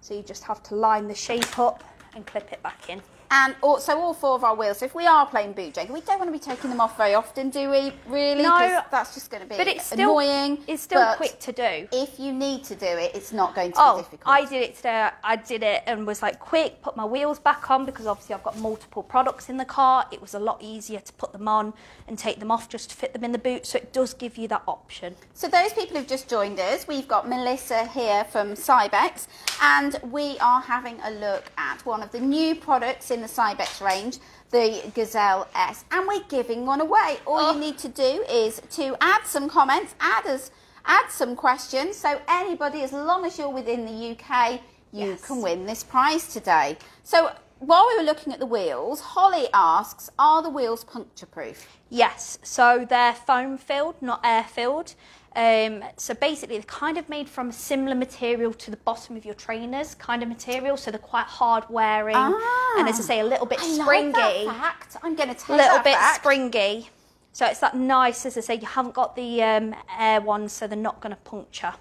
So you just have to line the shape up and clip it back in. And also all four of our wheels. So if we are playing boot Jenga, we don't want to be taking them off very often, do we? Really? No. That's just going to be but it's still, annoying. It's still but quick to do. If you need to do it, it's not going to oh, be difficult. I did it today. I did it and was like, quick, put my wheels back on, because obviously I've got multiple products in the car. It was a lot easier to put them on and take them off just to fit them in the boot. So it does give you that option. So those people who've just joined us, we've got Melissa here from Cybex, and we are having a look at one of the new products in in the Cybex range, the Gazelle S, and we're giving one away. All oh. you need to do is to add some comments, add us, add some questions. So anybody, as long as you're within the U K, you yes. can win this prize today. So while we were looking at the wheels, Holly asks, are the wheels puncture proof? Yes, so they're foam filled, not air filled. Um, so basically they're kind of made from a similar material to the bottom of your trainers kind of material, so they're quite hard wearing, ah, and as I say, a little bit I springy. Like that fact. I'm going to take little that bit fact. springy. So it's that nice, as I say, you haven't got the um, air ones, so they're not going to puncture.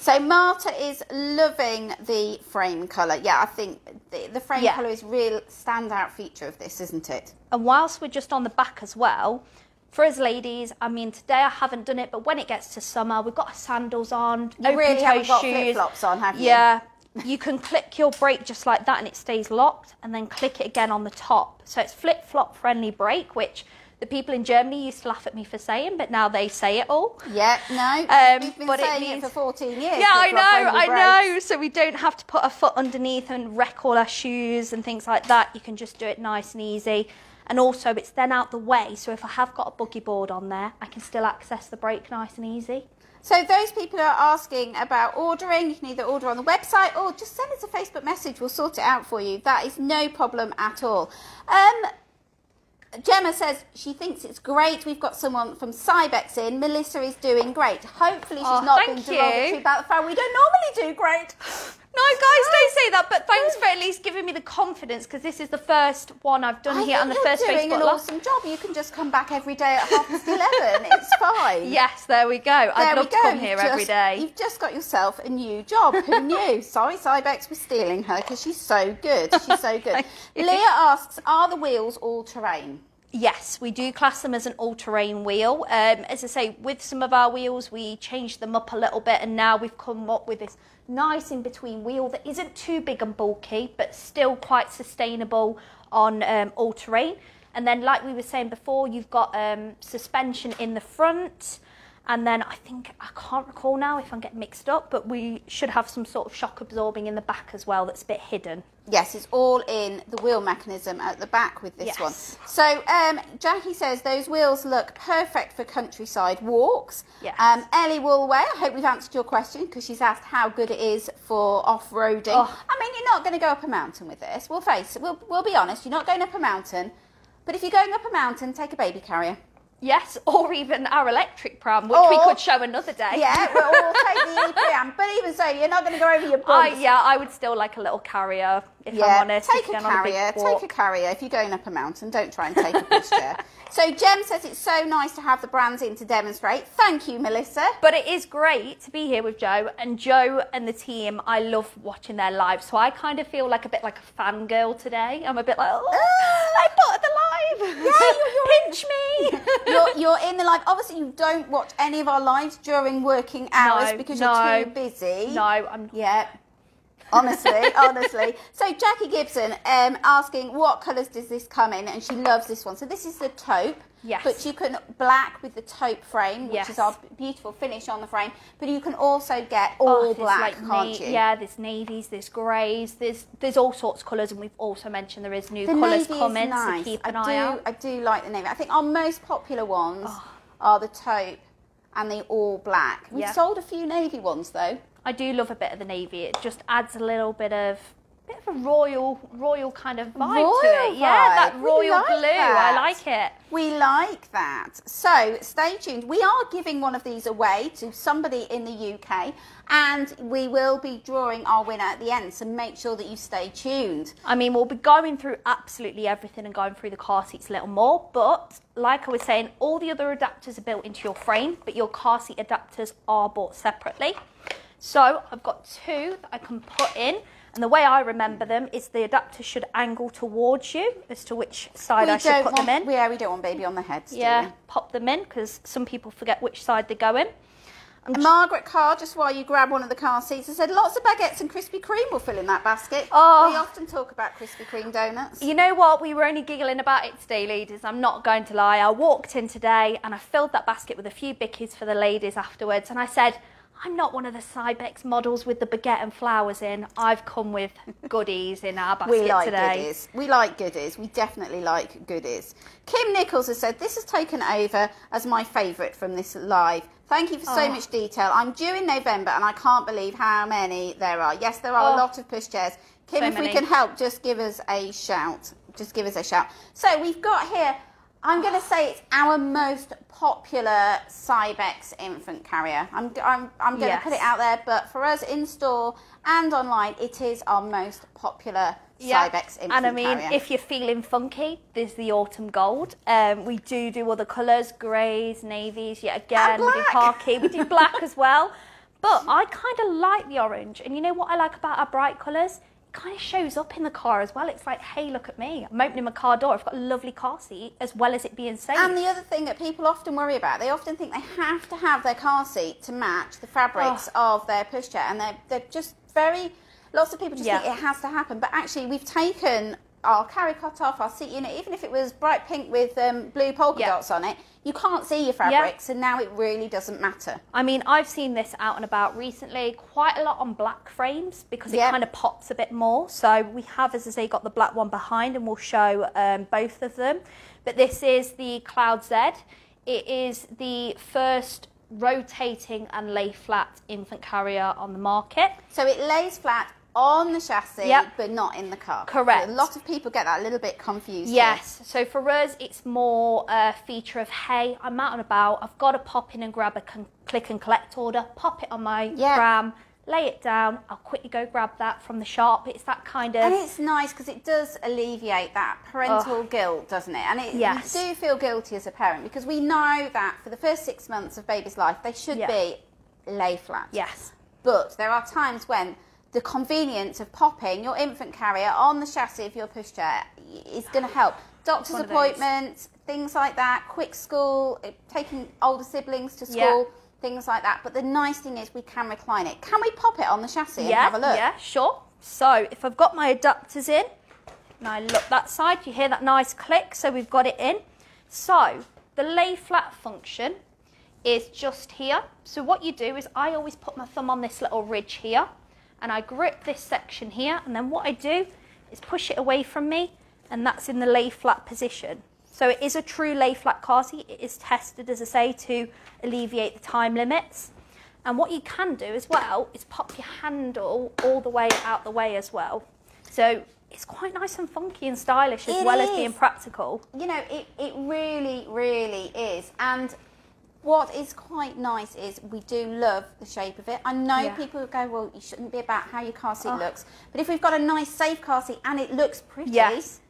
So Marta is loving the frame colour. Yeah, I think the, the frame yeah. colour is a real standout feature of this, isn't it? And whilst we're just on the back as well, for us ladies, I mean, today I haven't done it, but when it gets to summer, we've got our sandals on, you open really toe haven't got shoes. Flip-flops on, have you? Yeah. You can click your brake just like that and it stays locked, and then click it again on the top. So it's flip-flop friendly brake, which the people in Germany used to laugh at me for saying, but now they say it all. Yeah, no, we've um, been saying it, means, it for fourteen years. Yeah, I know, I breaks. know. So we don't have to put a foot underneath and wreck all our shoes and things like that. You can just do it nice and easy. And also, it's then out the way, so if I have got a buggy board on there, I can still access the brake nice and easy. So those people who are asking about ordering, you can either order on the website or just send us a Facebook message. We'll sort it out for you. That is no problem at all. Um... Gemma says she thinks it's great. We've got someone from Cybex in. Melissa is doing great. Hopefully she's oh, not been derogatory about the fact we don't normally do great. No, guys, don't say that, but thanks for at least giving me the confidence, because this is the first one I've done I here on the first Facebook Live. You're doing an awesome job. You can just come back every day at half past eleven. It's fine. Yes, there we go. There I'd love go. to come here just, every day. You've just got yourself a new job. Who knew? Sorry, Cybex was stealing her, because she's so good. She's so good. Leah asks, are the wheels all-terrain? Yes, we do class them as an all-terrain wheel. Um, as I say, with some of our wheels, we changed them up a little bit, and now we've come up with this nice in-between wheel that isn't too big and bulky, but still quite sustainable on um, all-terrain. And then, like we were saying before, you've got um, suspension in the front, and then I think, I can't recall now if I'm getting mixed up, but we should have some sort of shock absorbing in the back as well that's a bit hidden. Yes, it's all in the wheel mechanism at the back with this yes. one. So um, Jackie says those wheels look perfect for countryside walks. Yes. Um, Ellie Woolway, I hope we've answered your question, because she's asked how good it is for off-roading. Oh. I mean, you're not going to go up a mountain with this. We'll face it. We'll, we'll be honest. You're not going up a mountain. But if you're going up a mountain, take a baby carrier. Yes, or even our electric pram, which or, we could show another day. Yeah, we'll, we'll take the Priam. But even so, you're not going to go over your bumps. Uh, yeah, I would still like a little carrier, if yeah, I'm honest. Take a carrier, take a carrier. If you're going up a mountain, don't try and take a pushchair. So Gem says it's so nice to have the brands in to demonstrate. Thank you, Melissa. But it is great to be here with Joe. And Joe and the team, I love watching their live. So I kind of feel like a bit like a fangirl today. I'm a bit like, oh, uh, I bought the live. Yeah, you're, you're pinch me. You're, you're in the live. Obviously, you don't watch any of our lives during working hours no, because no, you're too busy. No, I'm not. Yeah, honestly, honestly. So Jackie Gibson um, asking, what colours does this come in? And she loves this one. So this is the taupe. Yes. But you can black with the taupe frame, which yes. is our beautiful finish on the frame. But you can also get all oh, black, like can't you? Yeah, there's navies, there's greys, there's there's all sorts of colours, and we've also mentioned there is new the colours coming, nice. so keep an I eye do, out. I do like the navy. I think our most popular ones oh. are the taupe and the all black. We've yeah. sold a few navy ones though. I do love a bit of the navy. It just adds a little bit of... bit of a royal, royal kind of vibe royal to it. Vibe. Yeah, that royal like blue. That. I like it. We like that. So stay tuned. We are giving one of these away to somebody in the U K, and we will be drawing our winner at the end. So make sure that you stay tuned. I mean, we'll be going through absolutely everything and going through the car seats a little more. But like I was saying, all the other adapters are built into your frame, but your car seat adapters are bought separately. So I've got two that I can put in. And the way I remember them is the adapter should angle towards you as to which side we I should put want, them in. Yeah, we don't want baby on the heads, yeah, do we? Pop them in, because some people forget which side they go in. And Margaret Carr, just while you grab one of the car seats, has said lots of baguettes and Krispy Kreme will fill in that basket. Oh, we often talk about Krispy Kreme donuts. You know what? We were only giggling about it today, ladies. I'm not going to lie. I walked in today and I filled that basket with a few bickies for the ladies afterwards, and I said, I'm not one of the Cybex models with the baguette and flowers in. I've come with goodies in our basket we like today. Goodies. We like goodies. We definitely like goodies. Kim Nichols has said, this has taken over as my favourite from this live. Thank you for so oh. much detail. I'm due in November and I can't believe how many there are. Yes, there are oh. a lot of pushchairs. Kim, so if many. we can help, just give us a shout. Just give us a shout. So we've got here, I'm going to say it's our most popular Cybex infant carrier. I'm, I'm, I'm going yes. to put it out there, but for us in store and online, it is our most popular yeah. Cybex infant carrier. And I mean, carrier. if you're feeling funky, there's the autumn gold. Um, we do do other colours, greys, navies, yet again, we do khaki, we do black as well. But I kind of like the orange, and you know what I like about our bright colours? Kind of shows up in the car as well. It's like, hey, look at me, I'm opening my car door, I've got a lovely car seat, as well as it being safe. And the other thing that people often worry about, they often think they have to have their car seat to match the fabrics oh. of their pushchair, and they're, they're just very, lots of people just yeah. think it has to happen, but actually we've taken our carry cut off, our seat unit, even if it was bright pink with um, blue polka yeah. dots on it, you can't see your fabrics, yeah. and now it really doesn't matter. I mean, I've seen this out and about recently, quite a lot on black frames, because yeah. it kind of pops a bit more. So we have, as I say, got the black one behind, and we'll show um, both of them. But this is the Cloud Z. It is the first rotating and lay flat infant carrier on the market. So it lays flat on the chassis, yep. but not in the car. Correct. So a lot of people get that a little bit confused. Yes. Here. So for us, it's more a feature of, hey, I'm out and about, I've got to pop in and grab a click and collect order, pop it on my yep. pram, lay it down, I'll quickly go grab that from the shop. It's that kind of... And it's nice because it does alleviate that parental oh. guilt, doesn't it? And it, yes. you do feel guilty as a parent, because we know that for the first six months of baby's life, they should yep. be lay flat. Yes. But there are times when the convenience of popping your infant carrier on the chassis of your pushchair is going to help. Doctor's appointments, things like that, quick school, taking older siblings to school, yeah. things like that. But the nice thing is we can recline it. Can we pop it on the chassis yeah, and have a look? Yeah, sure. So if I've got my adapters in and I look that side, you hear that nice click, so we've got it in. So the lay flat function is just here. So what you do is I always put my thumb on this little ridge here, and I grip this section here, and then what I do is push it away from me, and that's in the lay flat position. So it is a true lay flat car seat. It is tested, as I say, to alleviate the time limits. And what you can do as well is pop your handle all the way out the way as well. So it's quite nice and funky and stylish, as well as being practical. You know, it, it really, really is. And what is quite nice is we do love the shape of it. I know yeah. people go, well, you shouldn't be about how your car seat oh. looks. But if we've got a nice, safe car seat and it looks pretty, yes.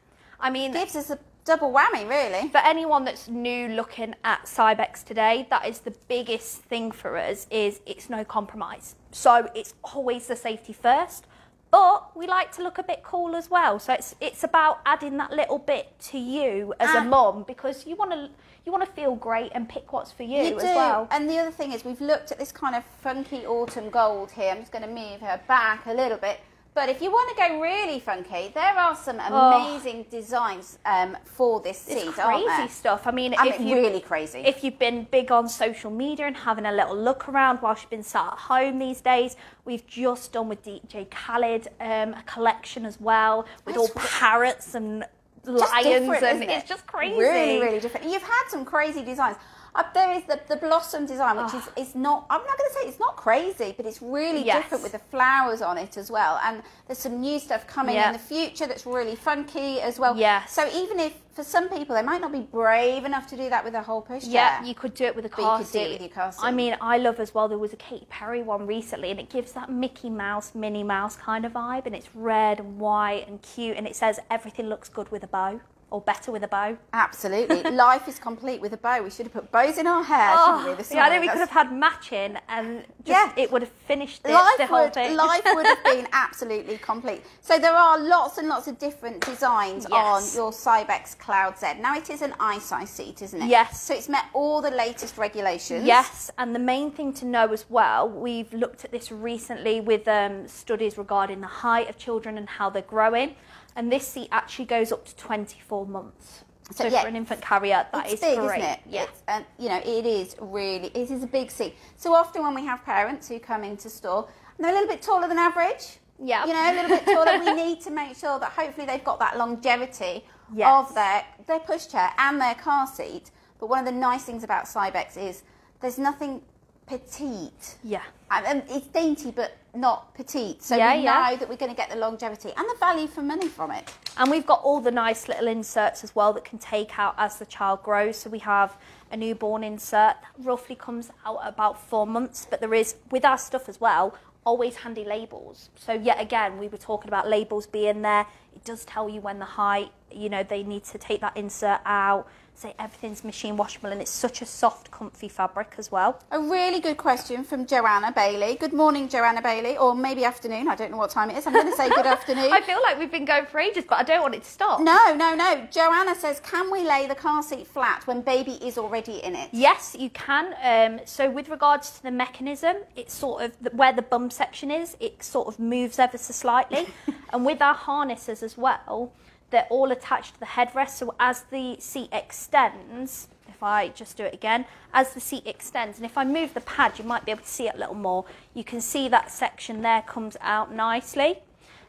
I mean, it gives us a double whammy, really. For anyone that's new looking at Cybex today, that is the biggest thing for us, is it's no compromise. So it's always the safety first. But we like to look a bit cool as well, so it's it's about adding that little bit to you as and a mum, because you want to you want to feel great and pick what's for you, you as do. well. And the other thing is, we've looked at this kind of funky autumn gold here. I'm just going to move her back a little bit. But if you want to go really funky, there are some amazing oh, designs um, for this seat, it's crazy aren't there? stuff. I mean, I if mean, you, really crazy. If you've been big on social media and having a little look around whilst you've been sat at home these days, we've just done with D J Khaled um, a collection as well with That's all parrots and lions, and it? it's just crazy. Really, really different. You've had some crazy designs. Up there is the, the blossom design, which oh. is, is not, I'm not going to say it's not crazy, but it's really yes. different with the flowers on it as well. And there's some new stuff coming yeah. in the future that's really funky as well. Yeah. So even if, for some people, they might not be brave enough to do that with a whole pushchair. Yeah, you could do it with a car seat. You could do it with your car seat. I mean, I love as well, there was a Katy Perry one recently, and it gives that Mickey Mouse, Minnie Mouse kind of vibe. And it's red and white and cute, and it says everything looks good with a bow. Or better with a bow. Absolutely. Life is complete with a bow. We should have put bows in our hair, oh, shouldn't we? This yeah, I think we That's... could have had matching, and just, yeah. it would have finished the, life the whole would, thing. Life would have been absolutely complete. So there are lots and lots of different designs yes. on your Cybex Cloud Z. Now, it is an I S I seat, isn't it? Yes. So it's met all the latest regulations. Yes, and the main thing to know as well, we've looked at this recently with um, studies regarding the height of children and how they're growing. And this seat actually goes up to twenty-four months. So, so yeah, for an infant carrier, that is big, great. Isn't it? Yeah. It's, and you know, it is really, it is a big seat. So often when we have parents who come into store, and they're a little bit taller than average. Yeah. You know, a little bit taller. We need to make sure that hopefully they've got that longevity yes. of their, their pushchair and their car seat. But one of the nice things about Cybex is there's nothing petite. Yeah. Um, it's dainty, but not petite. So yeah, we yeah. know that we're going to get the longevity and the value for money from it. And we've got all the nice little inserts as well that can take out as the child grows. So we have a newborn insert that roughly comes out at about four months. But there is, with our stuff as well, always handy labels. So yet again, we were talking about labels being there. It does tell you when the height, you know, they need to take that insert out. Say everything's machine washable, and it's such a soft, comfy fabric as well. A really good question from Joanna Bailey. Good morning, Joanna Bailey, or maybe afternoon. I don't know what time it is. I'm going to say good afternoon. I feel like we've been going for ages, but I don't want it to stop. No, no, no. Joanna says, can we lay the car seat flat when baby is already in it? Yes, you can. Um, so with regards to the mechanism, it's sort of the, where the bum section is, it sort of moves ever so slightly. And with our harnesses as well, they're all attached to the headrest, so as the seat extends, if I just do it again, as the seat extends, and if I move the pad, you might be able to see it a little more. You can see that section there comes out nicely.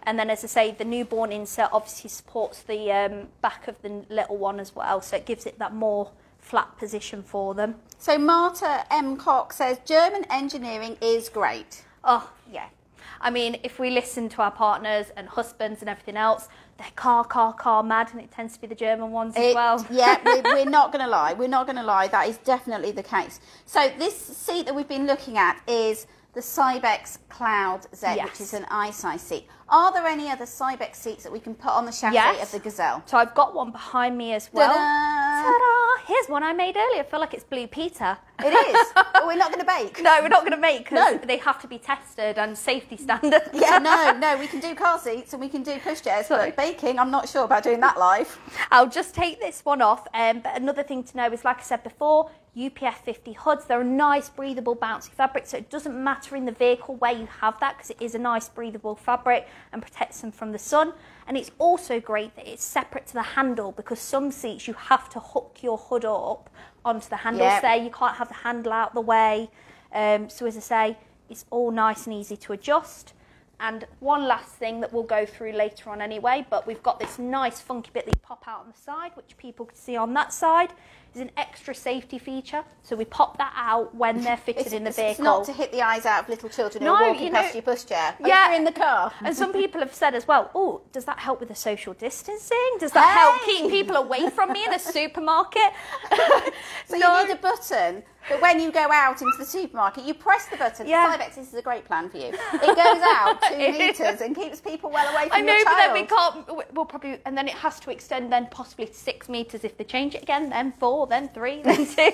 And then, as I say, the newborn insert obviously supports the um, back of the little one as well, so it gives it that more flat position for them. So Marta M. Cox says, German engineering is great. Oh, yeah. I mean, if we listen to our partners and husbands and everything else, they're car, car, car mad, and it tends to be the German ones it, as well. Yeah, we're, we're not going to lie. We're not going to lie. That is definitely the case. So this seat that we've been looking at is the Cybex Cloud Z, yes. which is an I S I seat. Are there any other Cybex seats that we can put on the chassis yes. of the Gazelle? So I've got one behind me as well. Ta-da! Ta-da! Here's one I made earlier. I feel like it's Blue Peter. It is. But we're not going to bake. No, we're not going to bake because no. they have to be tested and safety standards. Yeah, no, no. We can do car seats and we can do push chairs, so, but baking, I'm not sure about doing that live. I'll just take this one off. Um, but another thing to know is, like I said before, U P F fifty hoods. They're a nice, breathable, bouncy fabric, so it doesn't matter in the vehicle where you have that because it is a nice, breathable fabric and protects them from the sun. And it's also great that it's separate to the handle, because some seats you have to hook your hood up onto the handle. Yep. So you can't have the handle out the way. Um, so as I say, it's all nice and easy to adjust. And one last thing that we'll go through later on anyway, but we've got this nice funky bit that you pop out on the side, which people can see on that side, is an extra safety feature. So we pop that out when they're fitted in the vehicle. It's not to hit the eyes out of little children who no, are walking you know, past your pushchair. Yeah, in the car. And some people have said as well, oh, does that help with the social distancing? Does that hey! help keep people away from me in a supermarket? So no. you need a button. But when you go out into the supermarket, you press the button. Yeah. Cybex, this is a great plan for you. It goes out two metres and keeps people well away from your child. I know, but then we can't, we'll probably, and then it has to extend then possibly to six metres if they change it again, then four, then three, then two.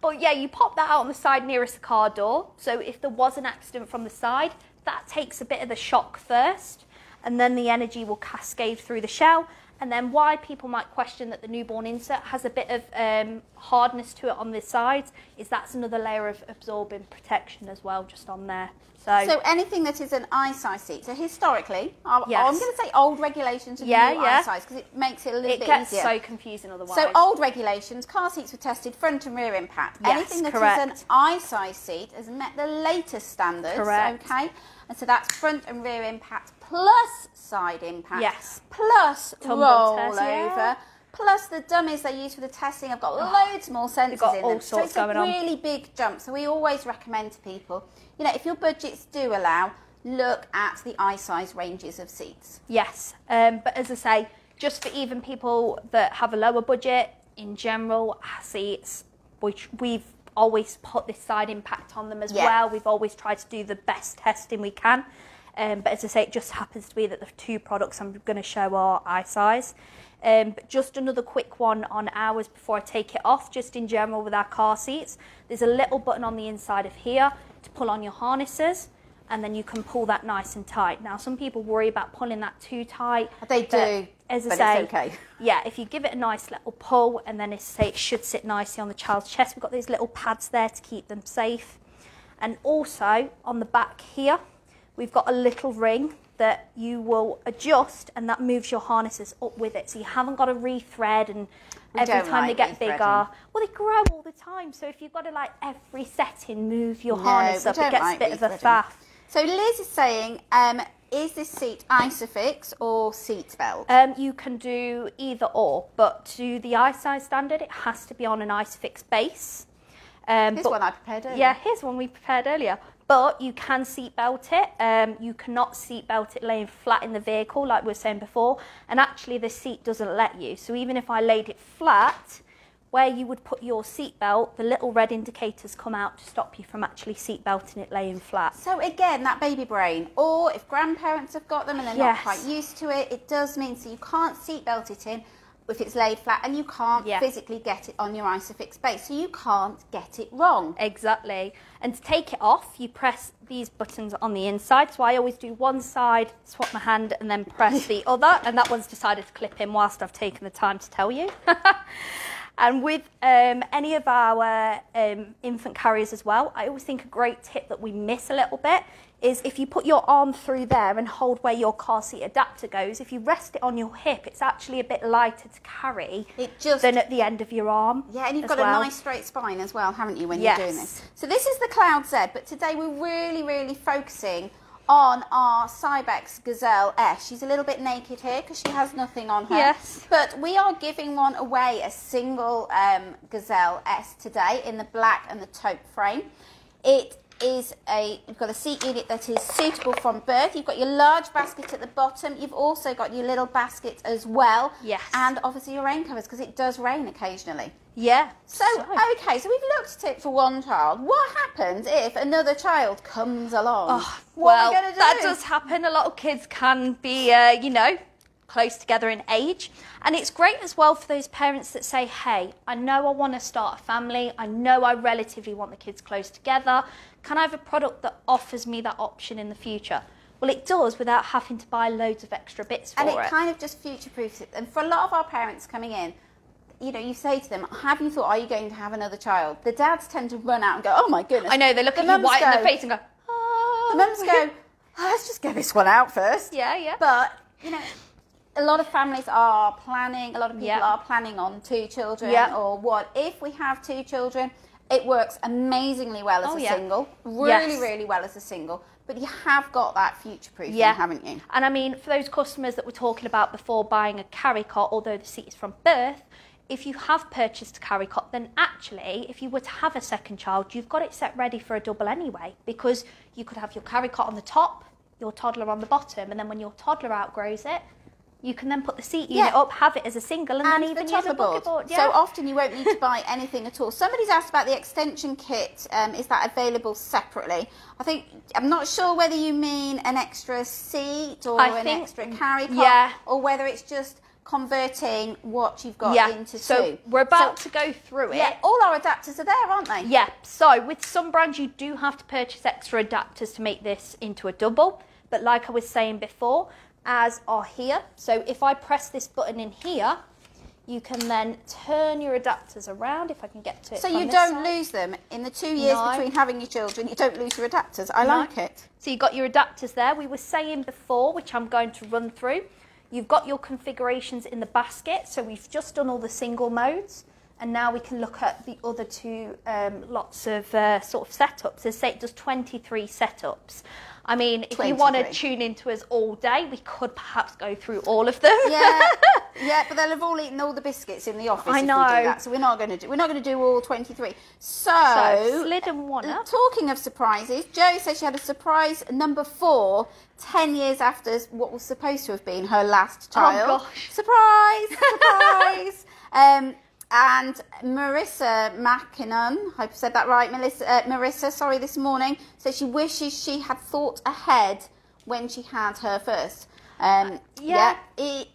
But yeah, you pop that out on the side nearest the car door. So if there was an accident from the side, that takes a bit of the shock first, and then the energy will cascade through the shell. And then why people might question that the newborn insert has a bit of um, hardness to it on the sides is that's another layer of absorbing protection as well, just on there. So, so anything that is an I S I seat, so historically, I'll, yes. I'm going to say old regulations and yeah, new yeah. I S Is because it makes it a little it bit easier. It gets so confusing otherwise. So old regulations, car seats were tested front and rear impact. Yes, anything that correct. is an I S I seat has met the latest standards, correct. okay? And so that's front and rear impact plus side impact, yes. plus rollover, yeah. plus the dummies they use for the testing. I've got loads more sensors got in all them, sorts so it's going a really on. big jump. So we always recommend to people, you know, if your budgets do allow, look at the I S I's ranges of seats. Yes, um, but as I say, just for even people that have a lower budget, in general, our seats, which we've always put this side impact on them as yeah. well. We've always tried to do the best testing we can. Um, but as I say, it just happens to be that the two products I'm going to show are I S Is. Um, but just another quick one on ours before I take it off, just in general with our car seats. There's a little button on the inside of here to pull on your harnesses, and then you can pull that nice and tight. Now, some people worry about pulling that too tight. They do, as I but say, it's okay. Yeah, if you give it a nice little pull, and then as I say, it should sit nicely on the child's chest. We've got these little pads there to keep them safe. And also, on the back here, we've got a little ring that you will adjust, and that moves your harnesses up with it. So you haven't got to rethread, and we every time like they get bigger, well, they grow all the time. So if you've got to, like, every setting, move your no, harness up, it gets like a bit of a faff. So Liz is saying, um, is this seat ISOFIX or seat belt? Um, you can do either or, but to the I S I standard, it has to be on an ISOFIX base. Um, here's but, one I prepared earlier. Yeah, here's one we prepared earlier. But you can seatbelt it. Um, you cannot seatbelt it laying flat in the vehicle, like we were saying before. And actually, the seat doesn't let you. So even if I laid it flat, where you would put your seatbelt, the little red indicators come out to stop you from actually seatbelting it laying flat. So again, that baby brain, or if grandparents have got them and they're yes. not quite used to it, it does mean so you can't seatbelt it in if it's laid flat, and you can't yeah. physically get it on your ISOFIX base, so you can't get it wrong. Exactly. And to take it off, you press these buttons on the inside. So I always do one side, swap my hand, and then press the other, and that one's decided to clip in whilst I've taken the time to tell you. And with um, any of our um, infant carriers as well, I always think a great tip that we miss a little bit is if you put your arm through there and hold where your car seat adapter goes, if you rest it on your hip, it's actually a bit lighter to carry it just, than at the end of your arm. Yeah, and you've got well. a nice straight spine as well, haven't you, when yes. you're doing this? So this is the Cloud Z, but today we're really, really focusing on our Cybex Gazelle S. She's a little bit naked here because she has nothing on her. Yes. But we are giving one away, a single um, Gazelle S today in the black and the taupe frame. It is a, you've got a seat unit that is suitable from birth. You've got your large basket at the bottom. You've also got your little basket as well. Yes. And obviously your rain covers because it does rain occasionally. Yeah. So, so, okay, so we've looked at it for one child. What happens if another child comes along? Oh, what well, are we going to do? That does happen. A lot of kids can be, uh, you know, close together in age. And it's great as well for those parents that say, hey, I know I want to start a family. I know I relatively want the kids close together. Can I have a product that offers me that option in the future? Well, it does without having to buy loads of extra bits for it. And it, it kind of just future-proofs it. And for a lot of our parents coming in, you know, you say to them, have you thought, are you going to have another child? The dads tend to run out and go, oh my goodness. I know, they look the at you white go, in the face and go, oh. The mums go, oh, let's just get this one out first. Yeah, yeah. But, you know, a lot of families are planning, a lot of people yeah. are planning on two children yeah. or what. If we have two children, it works amazingly well as oh, a yeah. single. Really, yes. really well as a single. But you have got that future-proofing, yeah. haven't you? And I mean, for those customers that we're talking about before buying a carry cot, although the seat is from birth, if you have purchased a carry cot, then actually, if you were to have a second child, you've got it set ready for a double anyway, because you could have your carry cot on the top, your toddler on the bottom, and then when your toddler outgrows it, you can then put the seat unit yeah. up, have it as a single, and, and then even the use a bucket board. Yeah. So often you won't need to buy anything at all. Somebody's asked about the extension kit. Um, is that available separately? I think, I'm not sure whether you mean an extra seat or I an think, extra carry cot, yeah. or whether it's just converting what you've got yeah. into so two. We're about so, to go through it. Yeah, all our adapters are there, aren't they? Yeah, so with some brands you do have to purchase extra adapters to make this into a double, but like I was saying before, as are here. So if I press this button in here, you can then turn your adapters around, if I can get to it. So you don't side. lose them. In the two years no. between having your children, you don't lose your adapters. I no. like it. So you've got your adapters there. We were saying before, which I'm going to run through, you've got your configurations in the basket, so we've just done all the single modes, and now we can look at the other two um, lots of uh, sort of setups. As say it does twenty-three setups. I mean, if you want to tune into us all day, we could perhaps go through all of them. Yeah, yeah, but they'll have all eaten all the biscuits in the office. I if know. We do that, so we're not going to do. We're not going to do all twenty-three. So, so slid and one up. Talking of surprises, Jo says she had a surprise number four, ten years after what was supposed to have been her last child. Oh gosh! Surprise! Surprise! um. And Marissa Mackinnon, I hope I said that right, Melissa, uh, Marissa, sorry, this morning, said she wishes she had thought ahead when she had her first. Um, yeah. Yeah, it,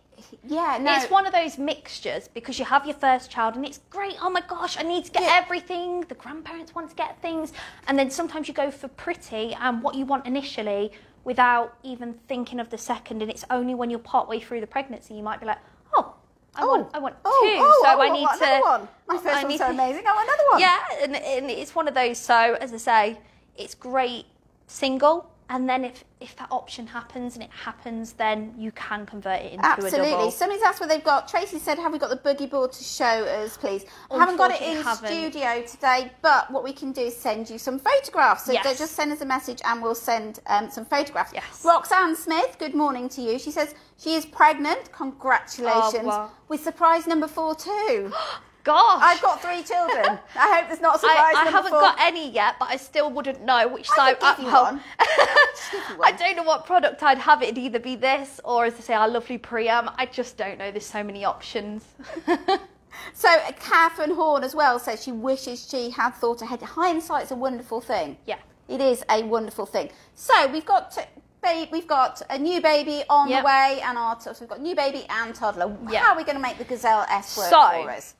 yeah no. It's one of those mixtures, because you have your first child and it's great, oh my gosh, I need to get yeah. everything, the grandparents want to get things, and then sometimes you go for pretty and what you want initially without even thinking of the second, and it's only when you're partway through the pregnancy you might be like, oh, I, oh, want, I want two, oh, oh, so I, I need to... another one. My first I one's so amazing, I want another one. Yeah, and, and it's one of those, so as I say, it's great single, and then if, if that option happens, and it happens, then you can convert it into Absolutely. a double. Absolutely. Somebody's asked what they've got. Tracy said, have we got the boogie board to show us, please? I haven't got it in haven't. studio today, but what we can do is send you some photographs. So yes. just send us a message and we'll send um, some photographs. Yes. Roxanne Smith, good morning to you. She says, she is pregnant. Congratulations. Oh, wow. With surprise number four too. Gosh. I've got three children. I hope there's not a surprise. I, I haven't four. got any yet, but I still wouldn't know which side I could give you one. I don't know what product I'd have. It'd either be this or, as I say, our lovely Priam. I just don't know. There's so many options. So Catherine Horn as well says she wishes she had thought ahead. Hindsight's a wonderful thing. Yeah. It is a wonderful thing. So we've got to, babe, we've got a new baby on yep. the way, and our so we've got new baby and toddler. Yep. How are we going to make the Gazelle S work so, for us?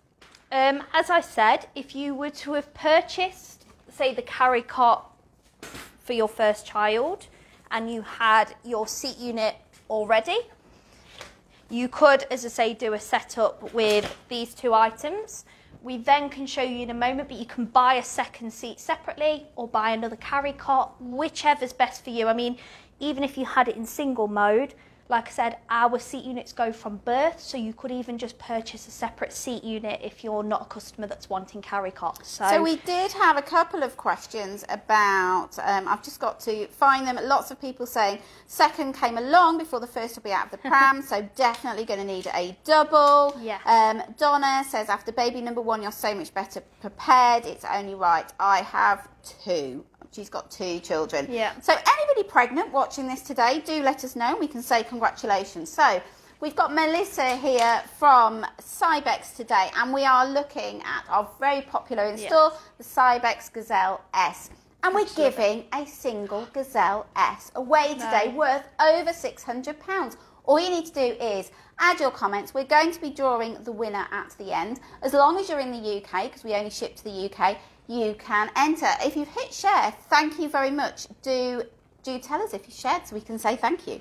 Um, as I said, if you were to have purchased, say, the carry cot for your first child, and you had your seat unit already, you could, as I say, do a setup with these two items. We then can show you in a moment, but you can buy a second seat separately or buy another carry cot, whichever's best for you. I mean, even if you had it in single mode, like I said, our seat units go from birth, so you could even just purchase a separate seat unit if you're not a customer that's wanting carry cots. So, so we did have a couple of questions about, um, I've just got to find them, lots of people saying second came along before the first will be out of the pram, so definitely going to need a double. Yeah. Um, Donna says, after baby number one, you're so much better prepared. It's only right. I have two. She's got two children. Yeah. So anybody pregnant watching this today, do let us know. We can say congratulations. So we've got Melissa here from Cybex today, and we are looking at our very popular install, yes. the Cybex Gazelle S. And we're giving a single Gazelle S away today, no. worth over six hundred pounds. All you need to do is add your comments. We're going to be drawing the winner at the end. As long as you're in the U K, because we only ship to the U K, you can enter. If you've hit share, thank you very much. Do do tell us if you shared so we can say thank you.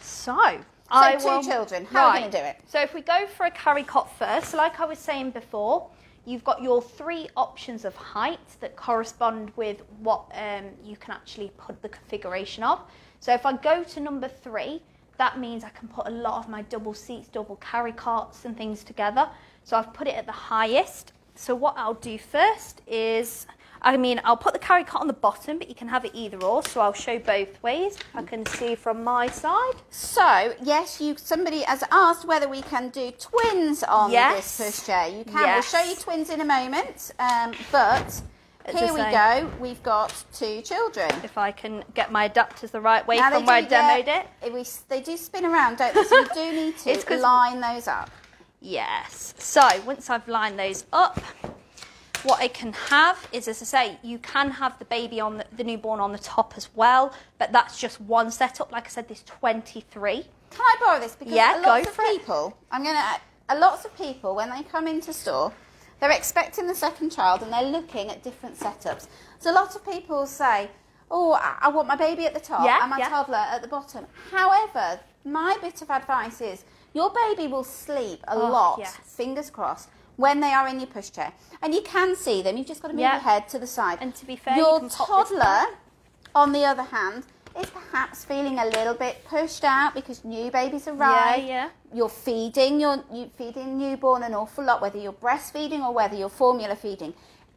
So, so I two will, children, how right. are you going to do it? So if we go for a carry cot first, like I was saying before, you've got your three options of height that correspond with what um, you can actually put the configuration of. So if I go to number three, that means I can put a lot of my double seats, double carry cots and things together. So I've put it at the highest. So what I'll do first is, I mean, I'll put the carry cot on the bottom, but you can have it either or, so I'll show both ways. I can see from my side. So, yes, you. somebody has asked whether we can do twins on yes. this pushchair. You can. Yes. We'll show you twins in a moment, um, but it's here we go. We've got two children. If I can get my adapters the right way now from where I demoed get, it. It we, they do spin around, don't they? So you do need to it's line those up. Yes, so once I've lined those up, what I can have is, as I say, you can have the baby on the, the newborn on the top as well, but that's just one setup. Like I said, there's twenty-three. Can I borrow this? Because yeah, lots go of for people, it. I'm gonna, a lots of people when they come into store, they're expecting the second child and they're looking at different setups. So a lot of people say, oh, I want my baby at the top yeah, and my yeah. toddler at the bottom. However, my bit of advice is, your baby will sleep a oh, lot, yes. fingers crossed, when they are in your pushchair. And you can see them, you've just got to move yep. your head to the side. And to be fair, your you toddler, on the other hand, is perhaps feeling a little bit pushed out because new babies arrive. Yeah, yeah. You're feeding, you're feeding newborn an awful lot, whether you're breastfeeding or whether you're formula feeding.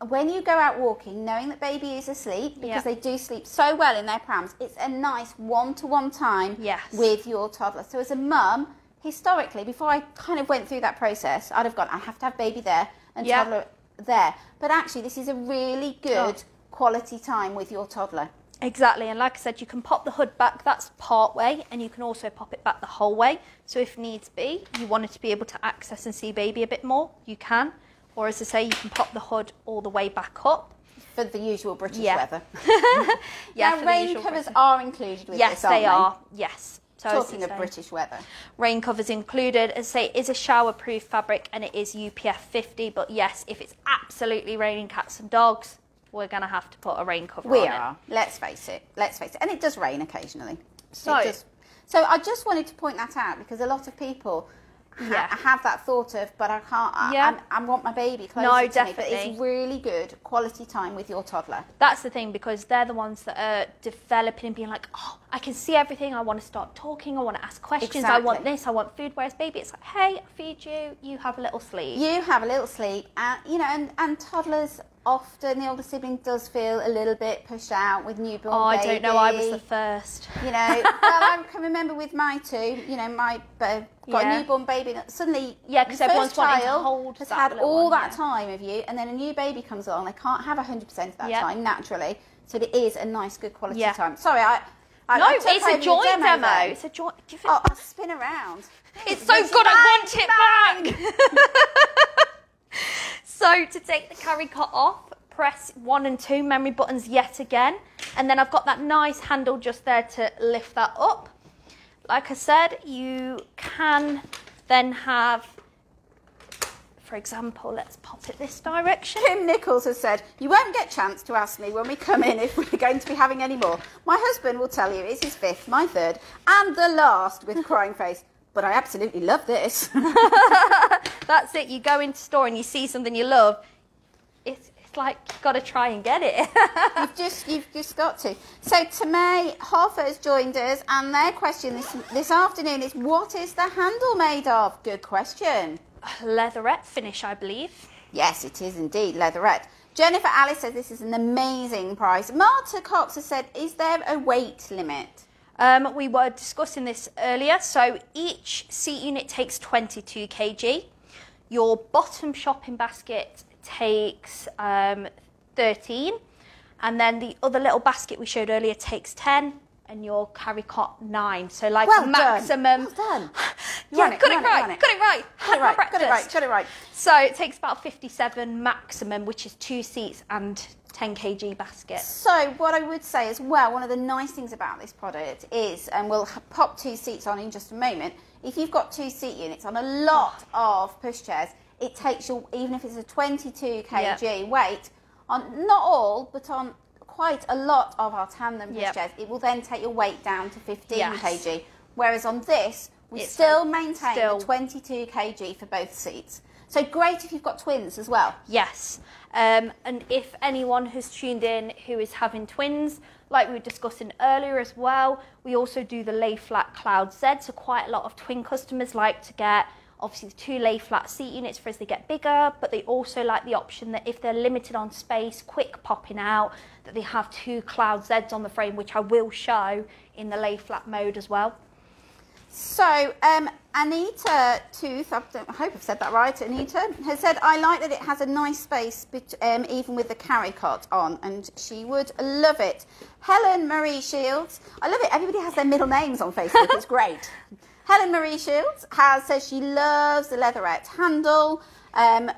When you go out walking, knowing that baby is asleep, because yep. they do sleep so well in their prams, it's a nice one-to-one time yes. with your toddler. So as a mum, historically, before I kind of went through that process, I'd have gone, I have to have baby there and yep. toddler there. But actually, this is a really good oh. quality time with your toddler. Exactly. And like I said, you can pop the hood back. That's part way. And you can also pop it back the whole way. So if needs be, you wanted to be able to access and see baby a bit more, you can. Or as I say, you can pop the hood all the way back up. For the usual British yeah. weather. yeah, now, rain covers Britain. Are included with yes, this, aren't they? Yes, they are. Yes. So talking of British weather. Rain covers included. As I say, it is a shower-proof fabric and it is U P F fifty. But yes, if it's absolutely raining cats and dogs, we're going to have to put a rain cover we on are. It. We are. Let's face it. Let's face it. And it does rain occasionally. So, does, so I just wanted to point that out because a lot of people ha yeah. have that thought of, but I can't, I, yeah. I, I want my baby closer no, to definitely. Me. But it's really good quality time with your toddler. That's the thing because they're the ones that are developing and being like, oh, I can see everything. I want to start talking. I want to ask questions. Exactly. I want this. I want food. Whereas baby, it's like, hey, I feed you. You have a little sleep. You have a little sleep. And, you know, and, and toddlers often the older sibling does feel a little bit pushed out with newborn oh, baby. I don't know, I was the first. You know, well, I can remember with my two, you know, my uh, got yeah. a newborn baby. Suddenly, yeah, because everyone's wanting to hold has that had all one, that yeah. time of you, and then a new baby comes along. They can't have one hundred percent of that yep. time, naturally. So it is a nice, good quality yeah. time. Sorry, I... I no, it's a joint demo. demo. It's a joint... It... Oh, I'll spin around. It's, it's so good, bang, I want it back! back. So to take the carry cut off, press one and two memory buttons yet again. And then I've got that nice handle just there to lift that up. Like I said, you can then have, for example, let's pop it this direction. Kim Nichols has said, you won't get a chance to ask me when we come in if we're going to be having any more. My husband will tell you it's his fifth, my third, and the last with crying face. But I absolutely love this. That's it. You go into store and you see something you love. It's, it's like you've got to try and get it. you've just you've just got to. So Tomei Hoffa has joined us, and their question this this afternoon is, what is the handle made of? Good question. Leatherette finish, I believe. Yes, it is indeed leatherette. Jennifer Alice says this is an amazing price. Marta Cox has said, is there a weight limit? Um, we were discussing this earlier, so each seat unit takes twenty-two kilograms. Your bottom shopping basket takes um, thirteen, and then the other little basket we showed earlier takes ten, and your carry cot nine. So like well maximum. Done. Well done. yeah, got it, it, right, it. Got it right, got it right, got it right, got it right. So it takes about fifty-seven maximum, which is two seats and ten kilogram basket. So what I would say as well, one of the nice things about this product is, and we'll pop two seats on in just a moment, if you've got two seat units on a lot oh. of pushchairs, it takes your, even if it's a twenty-two kilogram yep. weight, on not all, but on quite a lot of our tandem pushchairs, yep. it will then take your weight down to fifteen yes. kg. Whereas on this, we it's still maintain still... the twenty-two kilogram for both seats. So great if you've got twins as well. Yes. Um, and if anyone who's tuned in who is having twins, like we were discussing earlier as well, we also do the lay-flat Cloud Z. So quite a lot of twin customers like to get, obviously, the two lay-flat seat units for as they get bigger, but they also like the option that if they're limited on space, quick popping out, that they have two Cloud Zs on the frame, which I will show in the lay-flat mode as well. So, um, Anita Tooth, I hope I've said that right, Anita, has said, I like that it has a nice space, um, even with the carry cot on, and she would love it. Helen Marie Shields, I love it, everybody has their middle names on Facebook, it's great. Helen Marie Shields has, says she loves the leatherette handle. Um,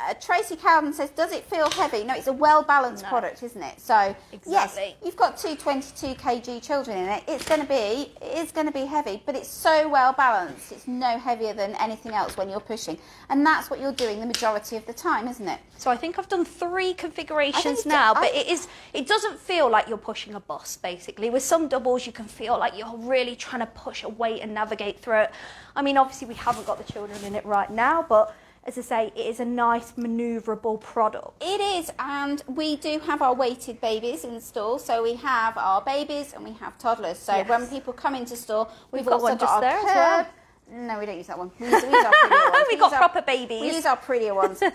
uh, Tracy Cowden says, does it feel heavy? No, it's a well-balanced no. product, isn't it? So, exactly. yes, you've got two twenty-two kilogram children in it. It's going to be, it's going to be heavy, but it's so well-balanced. It's no heavier than anything else when you're pushing. And that's what you're doing the majority of the time, isn't it? So I think I've done three configurations now, done, but it is, it doesn't feel like you're pushing a bus, basically. With some doubles, you can feel like you're really trying to push a weight and navigate through it. I mean, obviously, we haven't got the children in it right now, but... as I say, it is a nice manoeuvrable product. It is, and we do have our weighted babies in store. So we have our babies and we have toddlers. So yes. when people come into store, we've, we've got also one got just there curb. As well. No, we don't use that one. We use, we use our prettier ones. We've we got our, proper babies. We use our prettier ones. Um,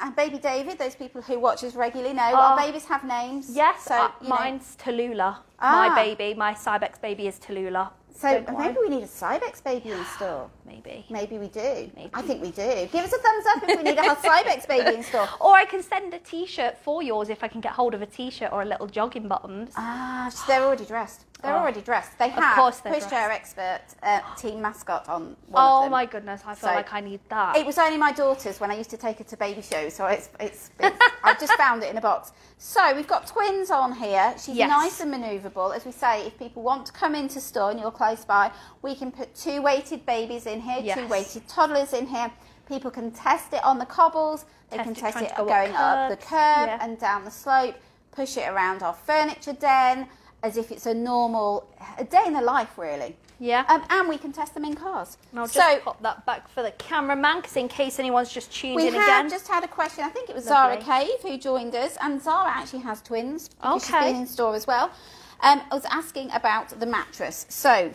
and baby David, those people who watch us regularly know uh, our babies have names. Yes, so, uh, mine's know. Tallulah. Ah. My baby, my Cybex baby is Tallulah. So maybe we need a Cybex baby in store. Maybe. Maybe we do. Maybe. I think we do. Give us a thumbs up if we need a Cybex baby in store. Or I can send a T-shirt for yours if I can get hold of a T-shirt or a little jogging bottoms. Ah, so they're already dressed. They're oh. already dressed. They of have course they're Pushchair Expert uh, team mascot on one oh, of them. Oh my goodness, I feel so, like I need that. It was only my daughter's when I used to take her to baby shows, so it's, it's, it's I've just found it in a box. So we've got twins on here. She's yes. nice and manoeuvrable. As we say, if people want to come into store and you're close by, we can put two weighted babies in here, yes. two weighted toddlers in here. People can test it on the cobbles. They test can test it go going up, up the curb yeah. and down the slope, push it around our furniture den, as if it's a normal a day in the life, really. Yeah. Um, and we can test them in cars. And I'll just so, pop that back for the cameraman, because in case anyone's just tuned in again. We have just had a question. I think it was Lovely. Zara Cave who joined us. And Zara actually has twins, because okay. she's been in store as well. Um, I was asking about the mattress. So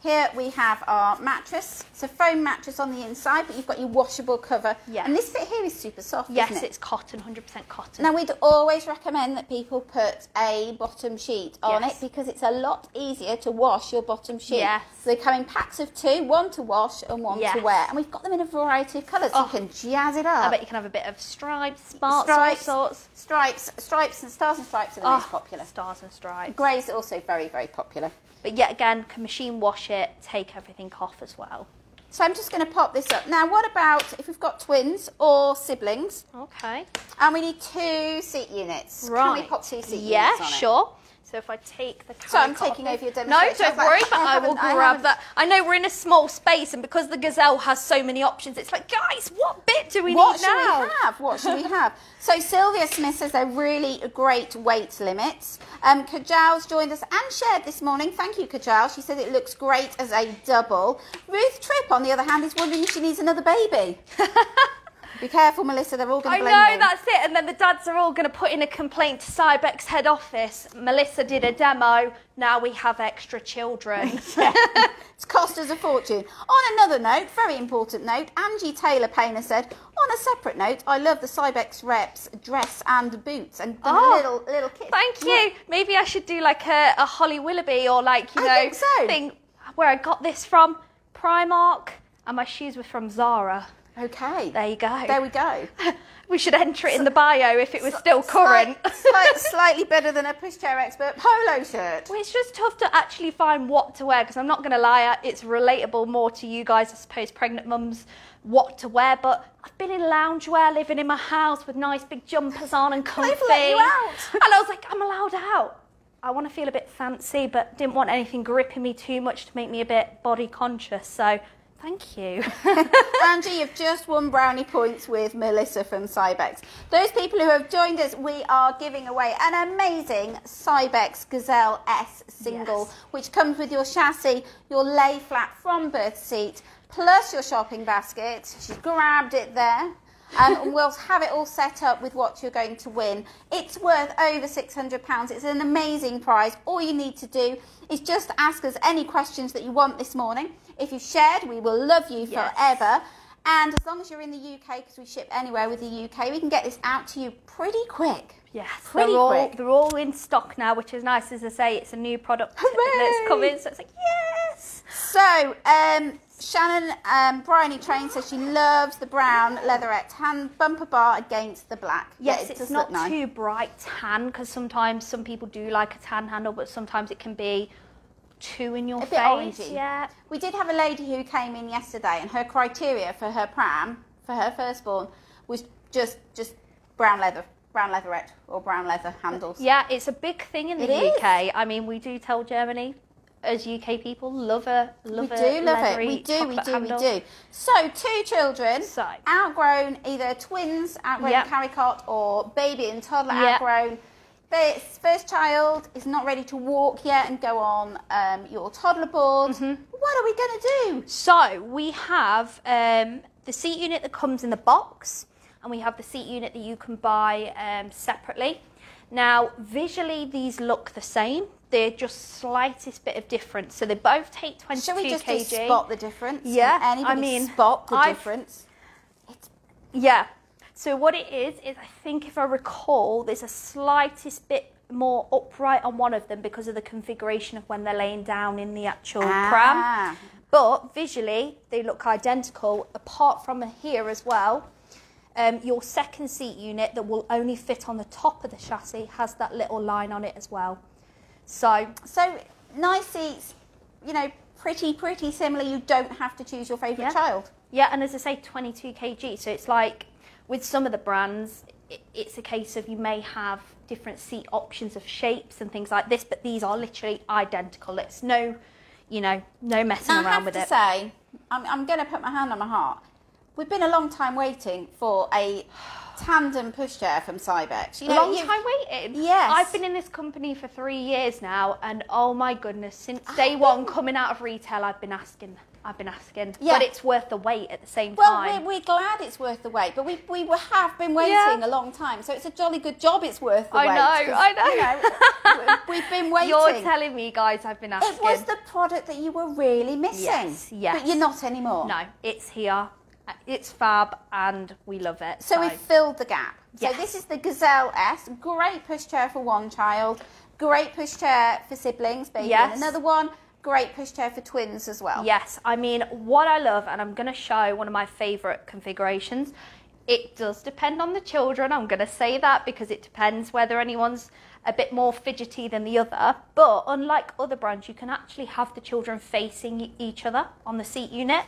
Here we have our mattress. It's a foam mattress on the inside, but you've got your washable cover. Yes. And this bit here is super soft, yes, isn't it? It's cotton, one hundred percent cotton. Now, we'd always recommend that people put a bottom sheet on yes. it, because it's a lot easier to wash your bottom sheet. Yes. So they come in packs of two, one to wash and one yes. to wear. And we've got them in a variety of colours. Oh. You can jazz it up. I bet you can have a bit of stripes, sparks, stripes, all sorts. Stripes, stripes and stars and stripes are the oh, most popular. Stars and stripes. Greys are also very, very popular. But yet again, can machine wash it, take everything off as well. So I'm just going to pop this up. Now, what about if we've got twins or siblings? Okay. And we need two seat units. Right. Can we pop two seat yeah, units on it? Yeah, sure. So if I take the camera. So I'm taking over your demonstration. No, don't worry, but I will grab that. I know we're in a small space, and because the Gazelle has so many options, it's like, guys, what bit do we need now? What should we have? What should we have? So Sylvia Smith says they're really great weight limits. Um, Kajal's joined us and shared this morning. Thank you, Kajal. She said it looks great as a double. Ruth Tripp, on the other hand, is wondering if she needs another baby. Be careful, Melissa, they're all going to blame you. I know, that's it. And then the dads are all going to put in a complaint to Cybex head office. Melissa did a demo, now we have extra children. It's cost us a fortune. On another note, very important note, Angie Taylor Painter said, on a separate note, I love the Cybex reps dress and boots and the oh, little little kids. Thank you. Yeah. Maybe I should do like a, a Holly Willoughby or like, you know, I think so. Thing where I got this from, Primark, and my shoes were from Zara. Okay. There you go. There we go. We should enter it in the bio if it was still current. Slight, slightly better than a Pushchair Expert polo shirt. Well, it's just tough to actually find what to wear, because I'm not going to lie, it's relatable more to you guys, I suppose, pregnant mums, what to wear. But I've been in loungewear, living in my house with nice big jumpers on and comfy. They've let you out. And I was like, I'm allowed out. I want to feel a bit fancy, but didn't want anything gripping me too much to make me a bit body conscious. So... thank you. Angie, you've just won brownie points with Melissa from Cybex. Those people who have joined us, we are giving away an amazing Cybex Gazelle S single, yes. which comes with your chassis, your lay flat from birth seat, plus your shopping basket. She's grabbed it there. Um, and we'll have it all set up with what you're going to win. It's worth over six hundred pounds. It's an amazing prize. All you need to do is just ask us any questions that you want this morning. If you've shared, we will love you yes. forever. And as long as you're in the U K, because we ship anywhere with the U K, we can get this out to you pretty quick. Yes, pretty they're, quick. All, they're all in stock now, which is nice. As I say, it's a new product Hooray! That's coming, so it's like, yes! So, um... Shannon um, Bryony Train says she loves the brown leatherette tan bumper bar against the black. Yes, yeah, it it's not nice. Too bright tan, because sometimes some people do like a tan handle, but sometimes it can be too in your a face. Orangey. Yeah. We did have a lady who came in yesterday, and her criteria for her pram, for her firstborn, was just just brown leather. Brown leatherette or brown leather handles. Yeah, it's a big thing in the it U K. Is. I mean, we do tell Germany. As U K people, love a love we do a love it. We do, we do, handle. we do. So two children, so. outgrown, either twins outgrown yep. carry cot or baby and toddler yep. outgrown. First child is not ready to walk yet and go on um, your toddler board. Mm-hmm. What are we going to do? So we have um, the seat unit that comes in the box, and we have the seat unit that you can buy um, separately. Now, visually, these look the same. They're just slightest bit of difference. So they both take twenty-two kg. Shall we just do spot the difference? Yeah. Can anybody I mean, spot the I've, difference? It's... yeah. So what it is, is I think if I recall, there's a slightest bit more upright on one of them because of the configuration of when they're laying down in the actual ah. pram. But visually, they look identical, apart from here as well. Um, your second seat unit that will only fit on the top of the chassis has that little line on it as well. So, so nice seats, you know, pretty, pretty similar. You don't have to choose your favourite yeah. child. Yeah, and as I say, twenty-two kg. So it's like with some of the brands, it, it's a case of you may have different seat options of shapes and things like this, but these are literally identical. It's no, you know, no messing now around with it. I have to say, I'm, I'm going to put my hand on my heart. We've been a long time waiting for a tandem pushchair from Cybex. You know, long time waiting? Yes. I've been in this company for three years now, and oh my goodness, since day one coming out of retail, I've been asking, I've been asking, yeah. but it's worth the wait at the same well, time. Well, we're, we're glad it's worth the wait, but we, we have been waiting yeah. a long time, so it's a jolly good job it's worth the I wait. I know, I know. You know we've been waiting. You're telling me, guys, I've been asking. It was the product that you were really missing. Yes, yes. But you're not anymore. No, it's here. It's fab and we love it. So, so. We've filled the gap. Yes. So this is the Gazelle S. Great pushchair for one child. Great pushchair for siblings, baby yes. and another one. Great pushchair for twins as well. Yes, I mean, what I love, and I'm going to show one of my favourite configurations. It does depend on the children. I'm going to say that because it depends whether anyone's a bit more fidgety than the other. But unlike other brands, you can actually have the children facing each other on the seat unit.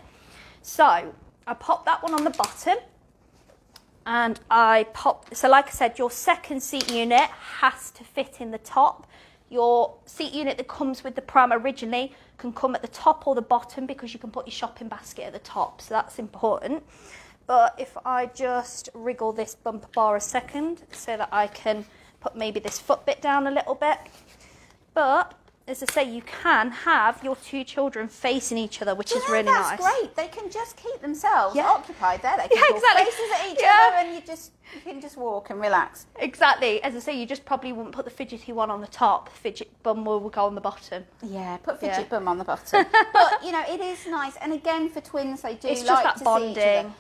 So I pop that one on the bottom and I pop, so like I said, your second seat unit has to fit in the top. Your seat unit that comes with the Priam originally can come at the top or the bottom because you can put your shopping basket at the top, so that's important. But if I just wriggle this bumper bar a second so that I can put maybe this foot bit down a little bit. But as I say, you can have your two children facing each other, which yeah, is really that's nice. That's great. They can just keep themselves yeah. occupied there. They can yeah, exactly. faces at each yeah. other and you just you can just walk and relax. Exactly. As I say, you just probably wouldn't put the fidgety one on the top. Fidget bum will go on the bottom. Yeah, put fidget yeah. bum on the bottom. But, you know, it is nice. And again, for twins, they do it's like just that to bonding. See each other.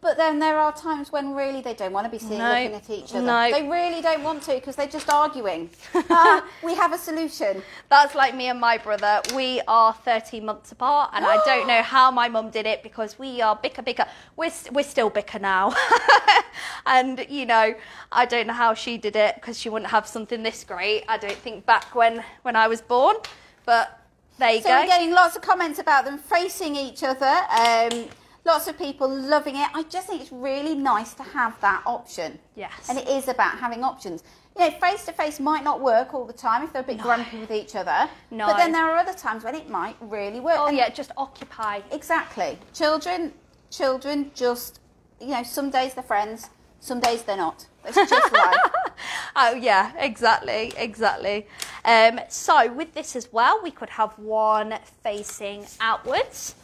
But then there are times when really they don't want to be seen no, looking at each other. No. They really don't want to because they're just arguing. uh, we have a solution. That's like me and my brother. We are thirteen months apart and I don't know how my mum did it because we are bicker, bicker. We're, we're still bicker now. And, you know, I don't know how she did it because she wouldn't have something this great, I don't think, back when, when I was born. But there you so go. So we're getting lots of comments about them facing each other. Um, Lots of people loving it. I just think it's really nice to have that option. Yes. And it is about having options. You know, face-to-face might not work all the time if they're a bit no. grumpy with each other. No. But then there are other times when it might really work. Oh, and yeah, just occupy. Exactly. Children, children just, you know, some days they're friends, some days they're not. It's just life. Oh, yeah, exactly, exactly. Um, so with this as well, we could have one facing outwards,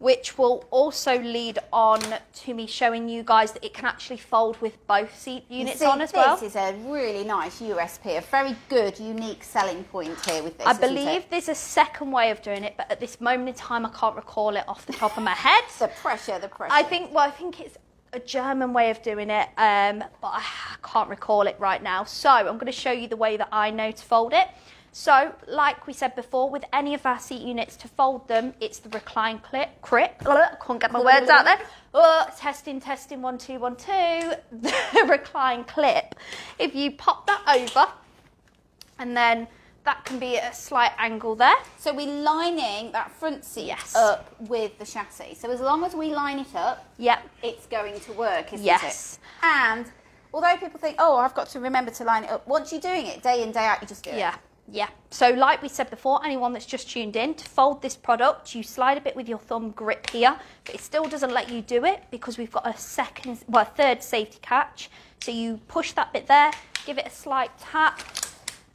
which will also lead on to me showing you guys that it can actually fold with both seat units see, on as well. This is a really nice U S P, a very good, unique selling point here with this, I believe it? There's a second way of doing it, but at this moment in time, I can't recall it off the top of my head. The pressure, the pressure. I think, well, I think it's a German way of doing it, um, but I can't recall it right now. So I'm going to show you the way that I know to fold it. So, like we said before, with any of our seat units, to fold them, it's the recline clip, grip. I can't get my words out there. Oh, testing, testing, one, two, one, two. The recline clip. If you pop that over, and then that can be at a slight angle there. So we're lining that front seat yes. up with the chassis. So as long as we line it up, yep. it's going to work, isn't yes. it? And although people think, oh, I've got to remember to line it up, once you're doing it day in, day out, you just do it. Yeah. Yeah, so like we said before, anyone that's just tuned in, to fold this product, you slide a bit with your thumb grip here, but it still doesn't let you do it because we've got a second, well, a third safety catch. So you push that bit there, give it a slight tap,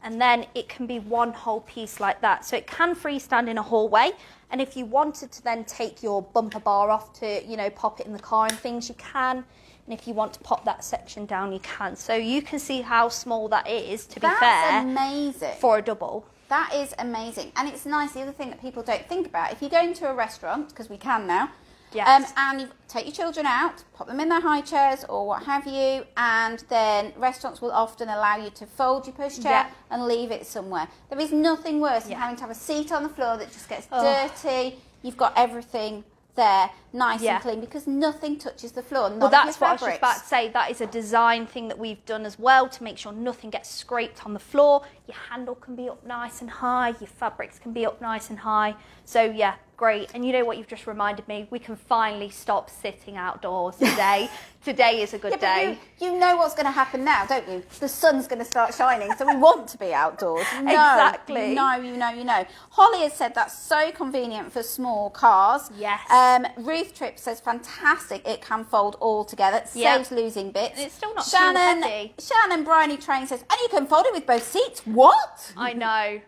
and then it can be one whole piece like that. So it can freestand in a hallway, and if you wanted to then take your bumper bar off to, you know, pop it in the car and things, you can. And if you want to pop that section down, you can. So you can see how small that is, to be fair. That's amazing. For a double. That is amazing. And it's nice. The other thing that people don't think about, if you're going to a restaurant, because we can now, yes. um, and you take your children out, pop them in their high chairs or what have you, and then restaurants will often allow you to fold your pushchair yeah. and leave it somewhere. There is nothing worse than yeah. having to have a seat on the floor that just gets oh. dirty. You've got everything there nice yeah. and clean because nothing touches the floor. Well, that's what I was just about to say. That is a design thing that we've done as well to make sure nothing gets scraped on the floor. Your handle can be up nice and high, your fabrics can be up nice and high. So yeah, great. And you know what, you've just reminded me, we can finally stop sitting outdoors today. Today is a good yeah, day. You, you know what's going to happen now, don't you? The sun's going to start shining, so we want to be outdoors. No, exactly. No, you know, you know. Holly has said that's so convenient for small cars. Yes. Um, Ruth Tripp says fantastic, it can fold all together. It yep. saves losing bits. And it's still not Shannon, too heavy. Shannon Briney Train says, and you can fold it with both seats. What? I know.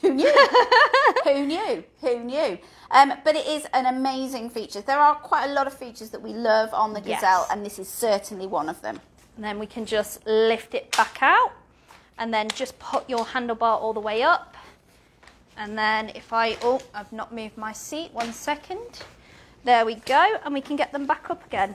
Who knew? Who knew? Who knew? Um, but it is an amazing feature. There are quite a lot of features that we love on the Gazelle, yes. and this is certainly one of them. And then we can just lift it back out and then just put your handlebar all the way up. And then if I, oh, I've not moved my seat, one second. There we go, and we can get them back up again.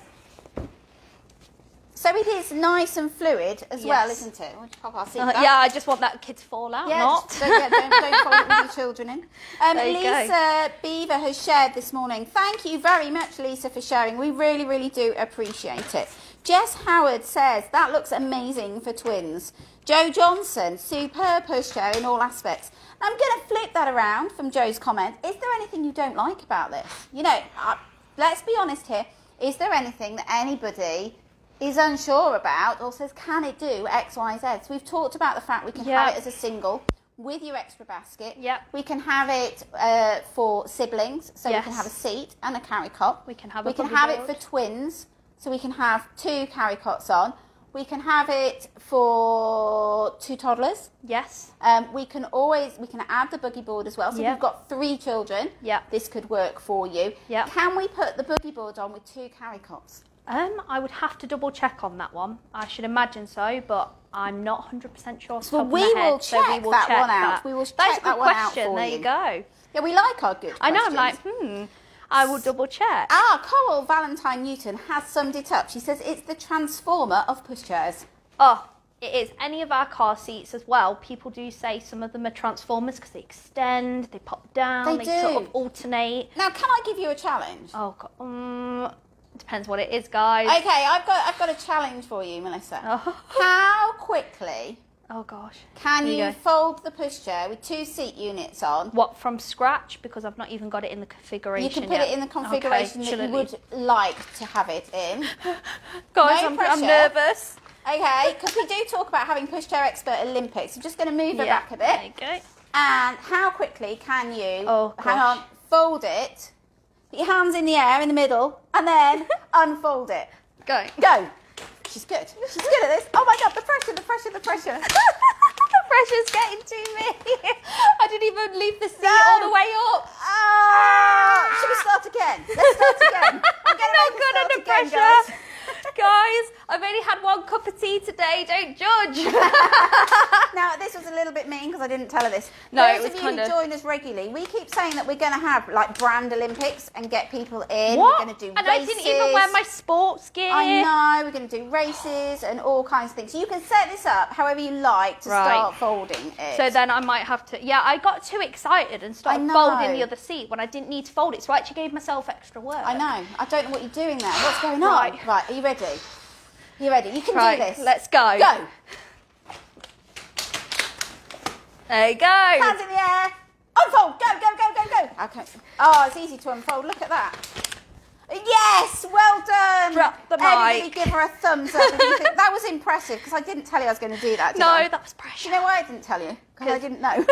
So it is nice and fluid as yes. well, isn't it? We'll pop our seat uh, yeah, I just want that kid to fall out, yeah, not. Just, don't, yeah, don't, don't fall out with your children in. Um, Lisa Beaver has shared this morning. Thank you very much, Lisa, for sharing. We really, really do appreciate it. Jess Howard says, that looks amazing for twins. Joe Johnson, superb pushchair in all aspects. I'm going to flip that around from Joe's comment. Is there anything you don't like about this? You know, uh, let's be honest here. Is there anything that anybody is unsure about or says, can it do X, Y, Z? So we've talked about the fact we can yep. have it as a single with your extra basket. Yep. We can have it uh, for siblings, so yes. we can have a seat and a carry cot. We can have, we can have it for twins, so we can have two carry cots on. We can have it for two toddlers. Yes. Um, we can always, we can add the boogie board as well. So yep. if you've got three children, yep. this could work for you. Yep. Can we put the boogie board on with two carry cots? Um, I would have to double check on that one. I should imagine so, but I'm not one hundred percent sure. So we will check that one out. We will check that one out for you. There you go. Yeah, we like our good questions. I know, I'm like, hmm, I will double check. Ah, Coral Valentine Newton has summed it up. She says it's the transformer of pushchairs. Oh, it is. Any of our car seats as well, people do say some of them are transformers because they extend, they pop down, they, they sort of alternate. Now, can I give you a challenge? Oh, God. Um, Depends what it is, guys. Okay, I've got I've got a challenge for you, Melissa. Oh. How quickly? Oh gosh. Can there you, you fold the pushchair with two seat units on? What, from scratch? Because I've not even got it in the configuration. You can put yet. it in the configuration okay, that you would like to have it in. Guys, no I'm, I'm nervous. Okay, because we do talk about having Pushchair Expert Olympics. I'm just going to move yeah, it back a bit. There you go. And how quickly can you? Oh gosh. Hang on. Fold it. Put your hands in the air in the middle and then unfold it. Go. Go. She's good. She's good at this. Oh my God, the pressure, the pressure, the pressure. The pressure's getting to me. I didn't even leave the seat no. all the way up. Oh. Should we start again? Let's start again. I'm, I'm not good under again, pressure. Guys. Guys, I've only had one cup of tea today. Don't judge. Now, this was a little bit mean because I didn't tell her this. No, Those it was of you who of... join us regularly, we keep saying that we're going to have like brand Olympics and get people in. What? We're going to do and races. And I didn't even wear my sports gear. I know. We're going to do races and all kinds of things. So you can set this up however you like to right. start folding it. So then I might have to. Yeah, I got too excited and started folding the other seat when I didn't need to fold it. So I actually gave myself extra work. I know. I don't know what you're doing there. What's going on? Right. right. Are you ready? Are you ready? You can right, do this. Let's go. Go. There you go. Hands in the air. Unfold. Go, go, go, go, go. Okay. Oh, it's easy to unfold. Look at that. Yes. Well done. Drop the mic. Everybody give her a thumbs up. That was impressive because I didn't tell you I was going to do that. No, I? that was pressure. You know why I didn't tell you? Because I didn't know.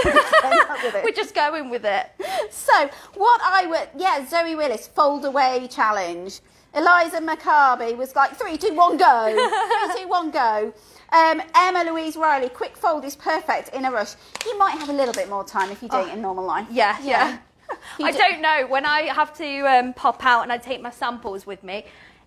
We're just going with it. So what I would, yeah, Zoe Willis, fold away challenge. Eliza McCarby was like, three, two, one, go. Three, two, one, go. Um, Emma Louise Riley, quick fold is perfect in a rush. You might have a little bit more time if you do oh. it in normal life. Yeah, yeah. yeah. I do don't know. When I have to um, pop out and I take my samples with me,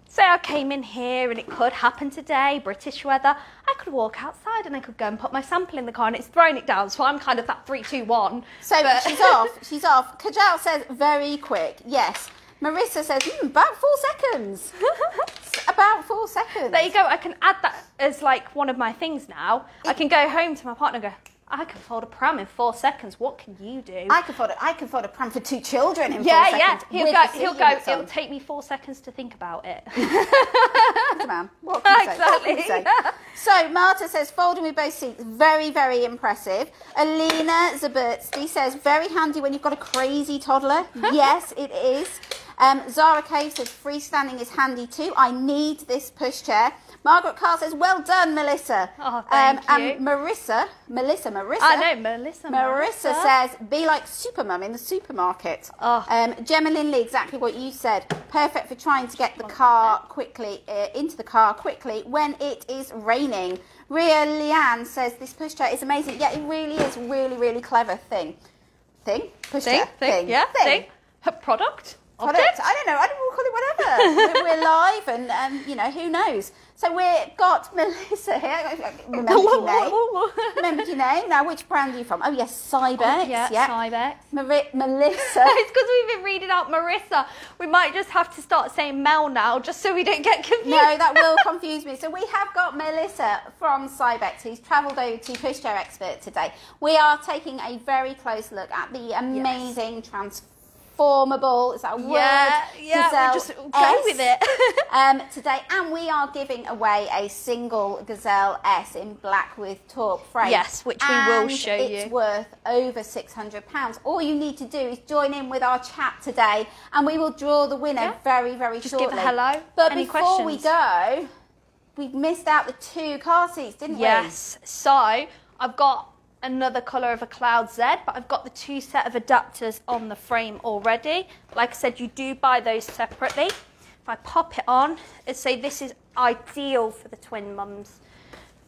say I came in here and it could happen today, British weather, I could walk outside and I could go and put my sample in the car and it's throwing it down. So I'm kind of that three, two, one. So but... she's off. She's off. Kajal says, very quick. Yes. Marissa says, hmm, about four seconds. About four seconds. There you go. I can add that as like one of my things now. It, I can go home to my partner and go, I can fold a pram in four seconds. What can you do? I can fold a, I can fold a pram for two children in yeah, four yeah. seconds. Yeah, yeah. He'll go, he'll go it'll take me four seconds to think about it. Good man. What can you exactly. say? What can you say? So Marta says, folding with both seats. Very, very impressive. Alina Zabertsky says, very handy when you've got a crazy toddler. Yes, it is. Um, Zara Cave says, freestanding is handy too. I need this pushchair. Margaret Carr says, well done, Melissa. Oh, thank um, you. And Marissa, Melissa, Marissa. I know, Melissa. Marissa, Marissa says, be like Supermum in the supermarket. Oh. Um, Gemma Lindley, exactly what you said. Perfect for trying to get the car quickly, uh, into the car quickly when it is raining. Ria Leanne says, this pushchair is amazing. Yeah, it really is really, really clever thing. Thing? Pushchair? Thing, thing, thing, yeah, thing. thing. product? Product? Object? I don't know. I don't know, we'll call it whatever. we're, we're live and, um, you know, who knows. So we've got Melissa here. Remember your name. Remember your name. Now, which brand are you from? Oh, yes, Cybex. Oh, yeah, yeah, Cybex. Mari Melissa. It's because we've been reading out Marissa. We might just have to start saying Mel now, just so we don't get confused. No, that will confuse me. So we have got Melissa from Cybex, who's travelled over to Pushchair Expert today. We are taking a very close look at the amazing yes. transformation. Formable, is that a word? Yeah, yeah, Gazelle, we just go with it. um, today, and we are giving away a single Gazelle S in black with torque frame. Yes, which and we will show it's you. It's worth over six hundred pounds. All you need to do is join in with our chat today, and we will draw the winner yeah. very, very just shortly. Just give a hello. But Any before questions? we go, we missed out the two car seats, didn't yes. we? Yes. So I've got another colour of a Cloud Z, but I've got the two set of adapters on the frame already. Like I said, you do buy those separately. If I pop it on, it'd say this is ideal for the twin mums.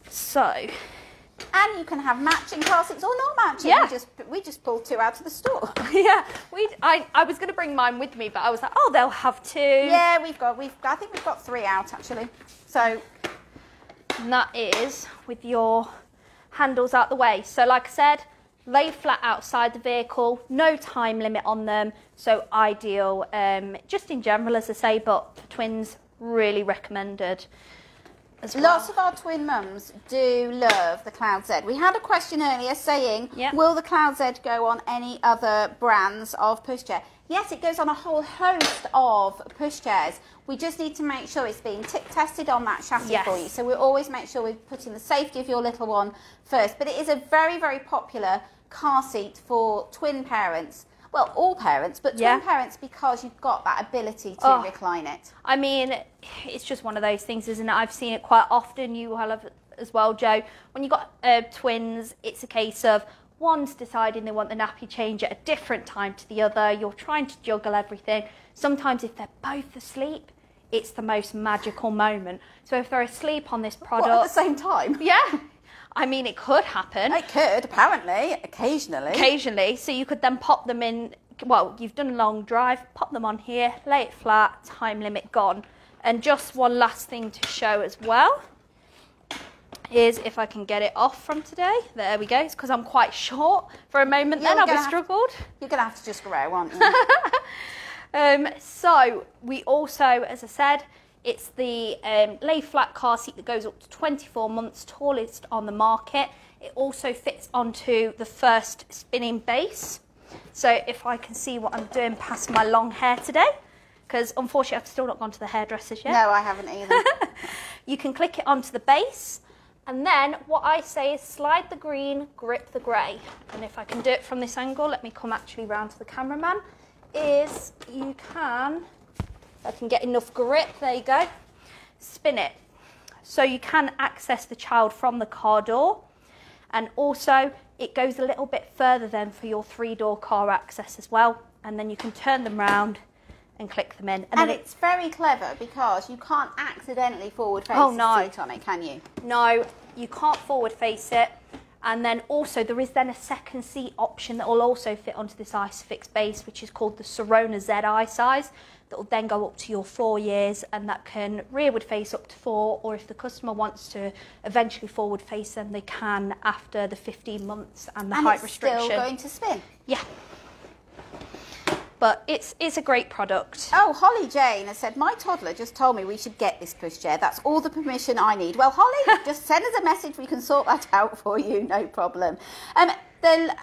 So, and you can have matching car seats or not matching. Yeah. We just we just pulled two out of the store. yeah, we. I I was going to bring mine with me, but I was like, oh, they'll have two. Yeah, we've got we've. I think we've got three out actually. So, and that is with your handles out the way. So like I said, lay flat outside the vehicle, no time limit on them, so ideal um, just in general, as I say, but for twins, really recommended as well. Lots of our twin mums do love the Cloud Z. We had a question earlier saying, yep. will the Cloud Z go on any other brands of pushchair? Yes, it goes on a whole host of pushchairs. We just need to make sure it's being tick tested on that chassis yes. for you. So we always make sure we're putting the safety of your little one first. But it is a very, very popular car seat for twin parents. Well, all parents, but twin yeah. parents, because you've got that ability to oh, recline it. I mean, it's just one of those things, isn't it? I've seen it quite often. You will have as well, Jo. When you've got uh, twins, it's a case of one's deciding they want the nappy change at a different time to the other. You're trying to juggle everything. Sometimes if they're both asleep, it's the most magical moment. So if they're asleep on this product... What, at the same time? Yeah. I mean, it could happen. It could, apparently, occasionally. Occasionally. So you could then pop them in... Well, you've done a long drive, pop them on here, lay it flat, time limit gone. And just one last thing to show as well is if I can get it off from today. There we go. It's because I'm quite short. For a moment yeah, then, I've struggled. To, you're going to have to just grow, aren't you? um, so we also, as I said, it's the um, lay flat car seat that goes up to twenty-four months, tallest on the market. It also fits onto the first spinning base. So if I can see what I'm doing past my long hair today, because unfortunately I've still not gone to the hairdressers yet. No, I haven't either. You can click it onto the base. And then what I say is slide the green, grip the grey. And if I can do it from this angle, let me come actually round to the cameraman, is you can, if I can get enough grip, there you go, spin it. So you can access the child from the car door. And also it goes a little bit further then for your three-door car access as well. And then you can turn them round and click them in. And, and it's it, very clever because you can't accidentally forward face oh no. it on it, can you? No, you can't forward face it. And then also there is then a second seat option that will also fit onto this ISOFIX base, which is called the Serona Z I size. That will then go up to your four years and that can rearward face up to four, or if the customer wants to eventually forward face them, they can after the fifteen months and the and height it's restriction. Still going to spin? Yeah. But it's, it's a great product. Oh, Holly Jane has said, my toddler just told me we should get this pushchair. That's all the permission I need. Well, Holly, just send us a message. We can sort that out for you. No problem. Um, the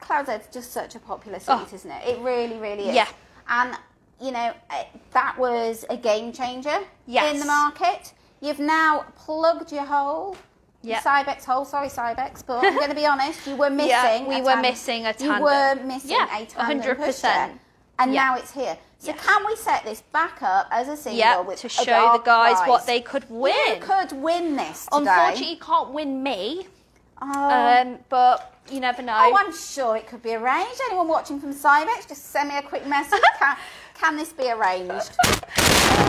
Cloud Z's just such a popular seat, oh. isn't it? It really, really is. Yeah. And, you know, that was a game changer yes. in the market. You've now plugged your hole. Yep. Cybex hole, sorry Cybex, but I'm going to be honest, you were missing yeah, we a were missing a tandem. You were missing yeah, a tandem pushchair, and yeah. now it's here. So yeah. can we set this back up as a single yeah, with to show the guys prize. what they could win? You could win this today. Unfortunately, you can't win me, oh. um, but you never know. Oh, I'm sure it could be arranged. Anyone watching from Cybex, just send me a quick message. can, can this be arranged?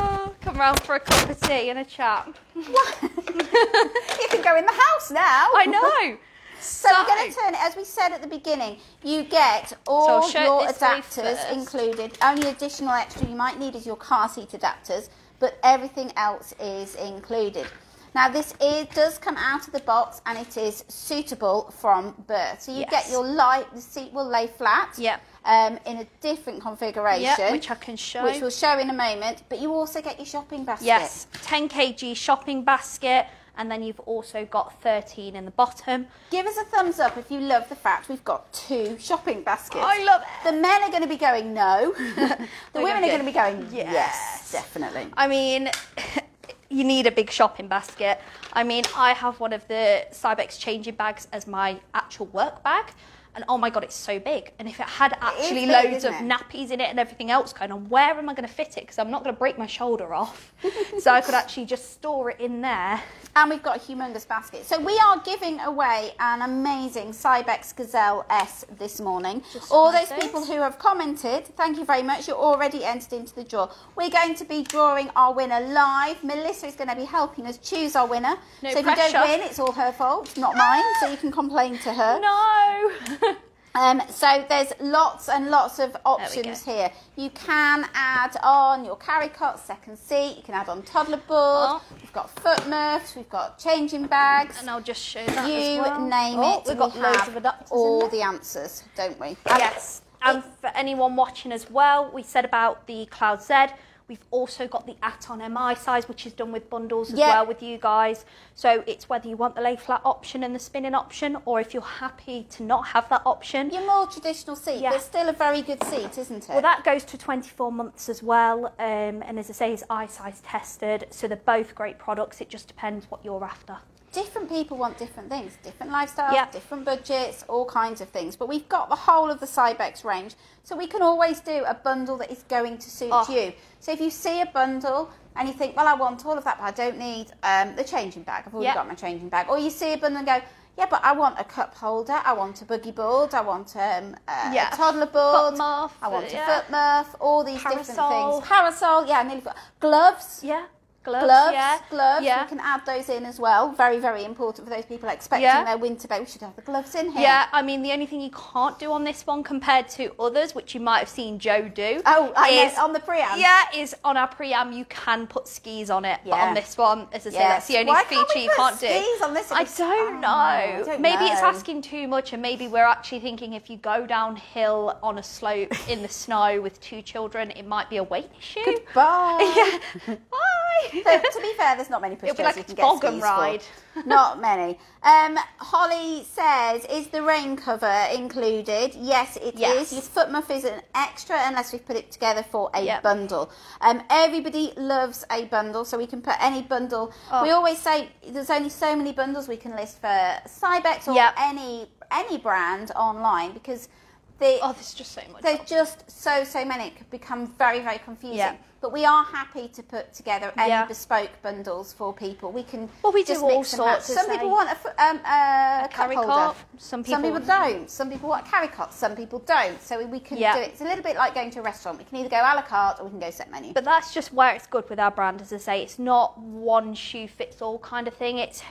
Oh, come round for a cup of tea and a chat. What? You can go in the house now. I know. So, so we're going to turn, as we said at the beginning, you get all so your adapters included. Only additional extra you might need is your car seat adapters, but everything else is included. Now this is, does come out of the box, and it is suitable from birth. So you yes. get your light, the seat will lay flat yep. um, in a different configuration. Yep, which I can show. Which we'll show in a moment. But you also get your shopping basket. Yes, ten kilogram shopping basket, and then you've also got thirteen in the bottom. Give us a thumbs up if you love the fact we've got two shopping baskets. I love it. The men are going to be going, no. The women are going to be going, yes. yes, definitely. I mean... You need a big shopping basket. I mean, I have one of the Cybex changing bags as my actual work bag, and oh my God, it's so big. And if it had actually big, loads of it? nappies in it and everything else going on, where am I going to fit it? Because I'm not going to break my shoulder off. So I could actually just store it in there. And we've got a humongous basket. So we are giving away an amazing Cybex Gazelle S this morning. Just All those days. people who have commented, thank you very much. You're already entered into the draw. We're going to be drawing our winner live. Melissa is going to be helping us choose our winner. No so pressure. If you don't win, it's all her fault, not mine. So you can complain to her. No. Um, so there's lots and lots of options here. You can add on your carry cot, second seat, you can add on toddler board, oh. we've got foot muffs, we've got changing bags. And I'll just show that you as well. name oh, it, we've got we loads of adapters all the answers, don't we? Yes, and for anyone watching as well, we said about the Cloud Z. We've also got the add-on M I size, which is done with bundles as yep. well with you guys. So it's whether you want the lay-flat option and the spinning option, or if you're happy to not have that option. Your more traditional seat, yeah. but it's still a very good seat, isn't it? Well, that goes to twenty-four months as well. Um, and as I say, it's I size tested. So they're both great products. It just depends what you're after. Different people want different things, different lifestyles, yep. different budgets, all kinds of things. But we've got the whole of the Cybex range, so we can always do a bundle that is going to suit oh. you. So if you see a bundle and you think, well, I want all of that, but I don't need um, the changing bag. I've already yep. got my changing bag. Or you see a bundle and go, yeah, but I want a cup holder, I want a boogie board, I want um, uh, yeah. a toddler board, muff, I want a yeah. foot muff, all these Parasol. different things. Parasol, yeah, nearly got gloves. Yeah. Gloves, gloves, yeah. gloves. Yeah. We can add those in as well. Very, very important for those people expecting yeah. their winter bag. We should have the gloves in here. Yeah, I mean, the only thing you can't do on this one compared to others, which you might have seen Joe do. Oh, I is, know, on the Priam. Yeah, is on our Priam, you can put skis on it. Yeah. But on this one, as I say, yes. that's the only Why feature can't we put you can't skis do. On this? I don't know. I don't maybe know. It's asking too much, and maybe we're actually thinking if you go downhill on a slope in the snow with two children, it might be a weight issue. Goodbye. Yeah. Bye. So, to be fair, there's not many pushchairs like you can get skis and ride. For. Not many. Um, Holly says, is the rain cover included? Yes, it yes. is. Your foot muff is an extra unless we've put it together for a yep. bundle. Um, everybody loves a bundle, so we can put any bundle. Oh. We always say there's only so many bundles we can list for Cybex or yep. any any brand online, because... They, oh, there's just so much. There's just so, so many. It could become very, very confusing. Yeah. But we are happy to put together any yeah. bespoke bundles for people. We can well, we just do all mix sorts. Some people want a, um, a, a cup carry holder. Cot. Some people, some people don't. Some people want a carry cot. Some people don't. So we can yeah. do it. It's a little bit like going to a restaurant. We can either go a la carte or we can go set menu. But that's just where it's good with our brand, as I say. It's not one shoe fits all kind of thing. It's...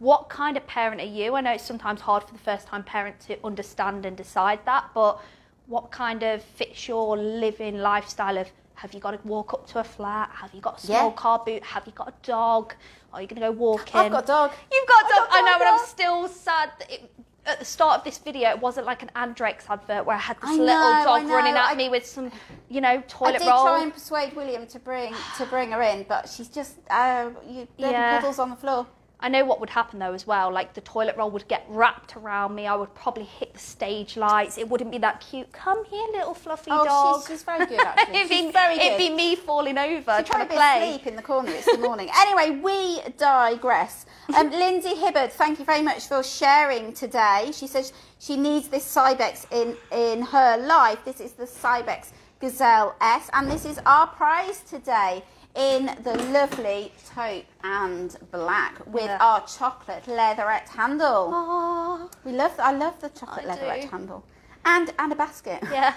What kind of parent are you? I know it's sometimes hard for the first-time parent to understand and decide that, but what kind of fits your living lifestyle of, have you got to walk up to a flat? Have you got a small yeah. car boot? Have you got a dog? Are you going to go walking? I've got a dog. You've got a dog. I, got I know, dog. And I'm still sad that it, at the start of this video, it wasn't like an Andrex advert where I had this I little know, dog running at I, me with some, you know, toilet roll. I did roll. try and persuade William to bring to bring her in, but she's just, uh, you, there yeah. puddles on the floor. I know what would happen though as well, like the toilet roll would get wrapped around me, I would probably hit the stage lights, it wouldn't be that cute, come here little fluffy oh, dog. Oh, she's, she's very good actually, it'd be, she's very good. It'd be me falling over she's trying to play. Asleep in the corner, it's the morning. Anyway, we digress. Um, Lindsay Hibbard, thank you very much for sharing today. She says she needs this Cybex in, in her life. This is the Cybex Gazelle S, and this is our prize today. In the lovely taupe and black with yeah. our chocolate leatherette handle. Aww. We love the, I love the chocolate I leatherette do. handle. And and a basket. Yeah.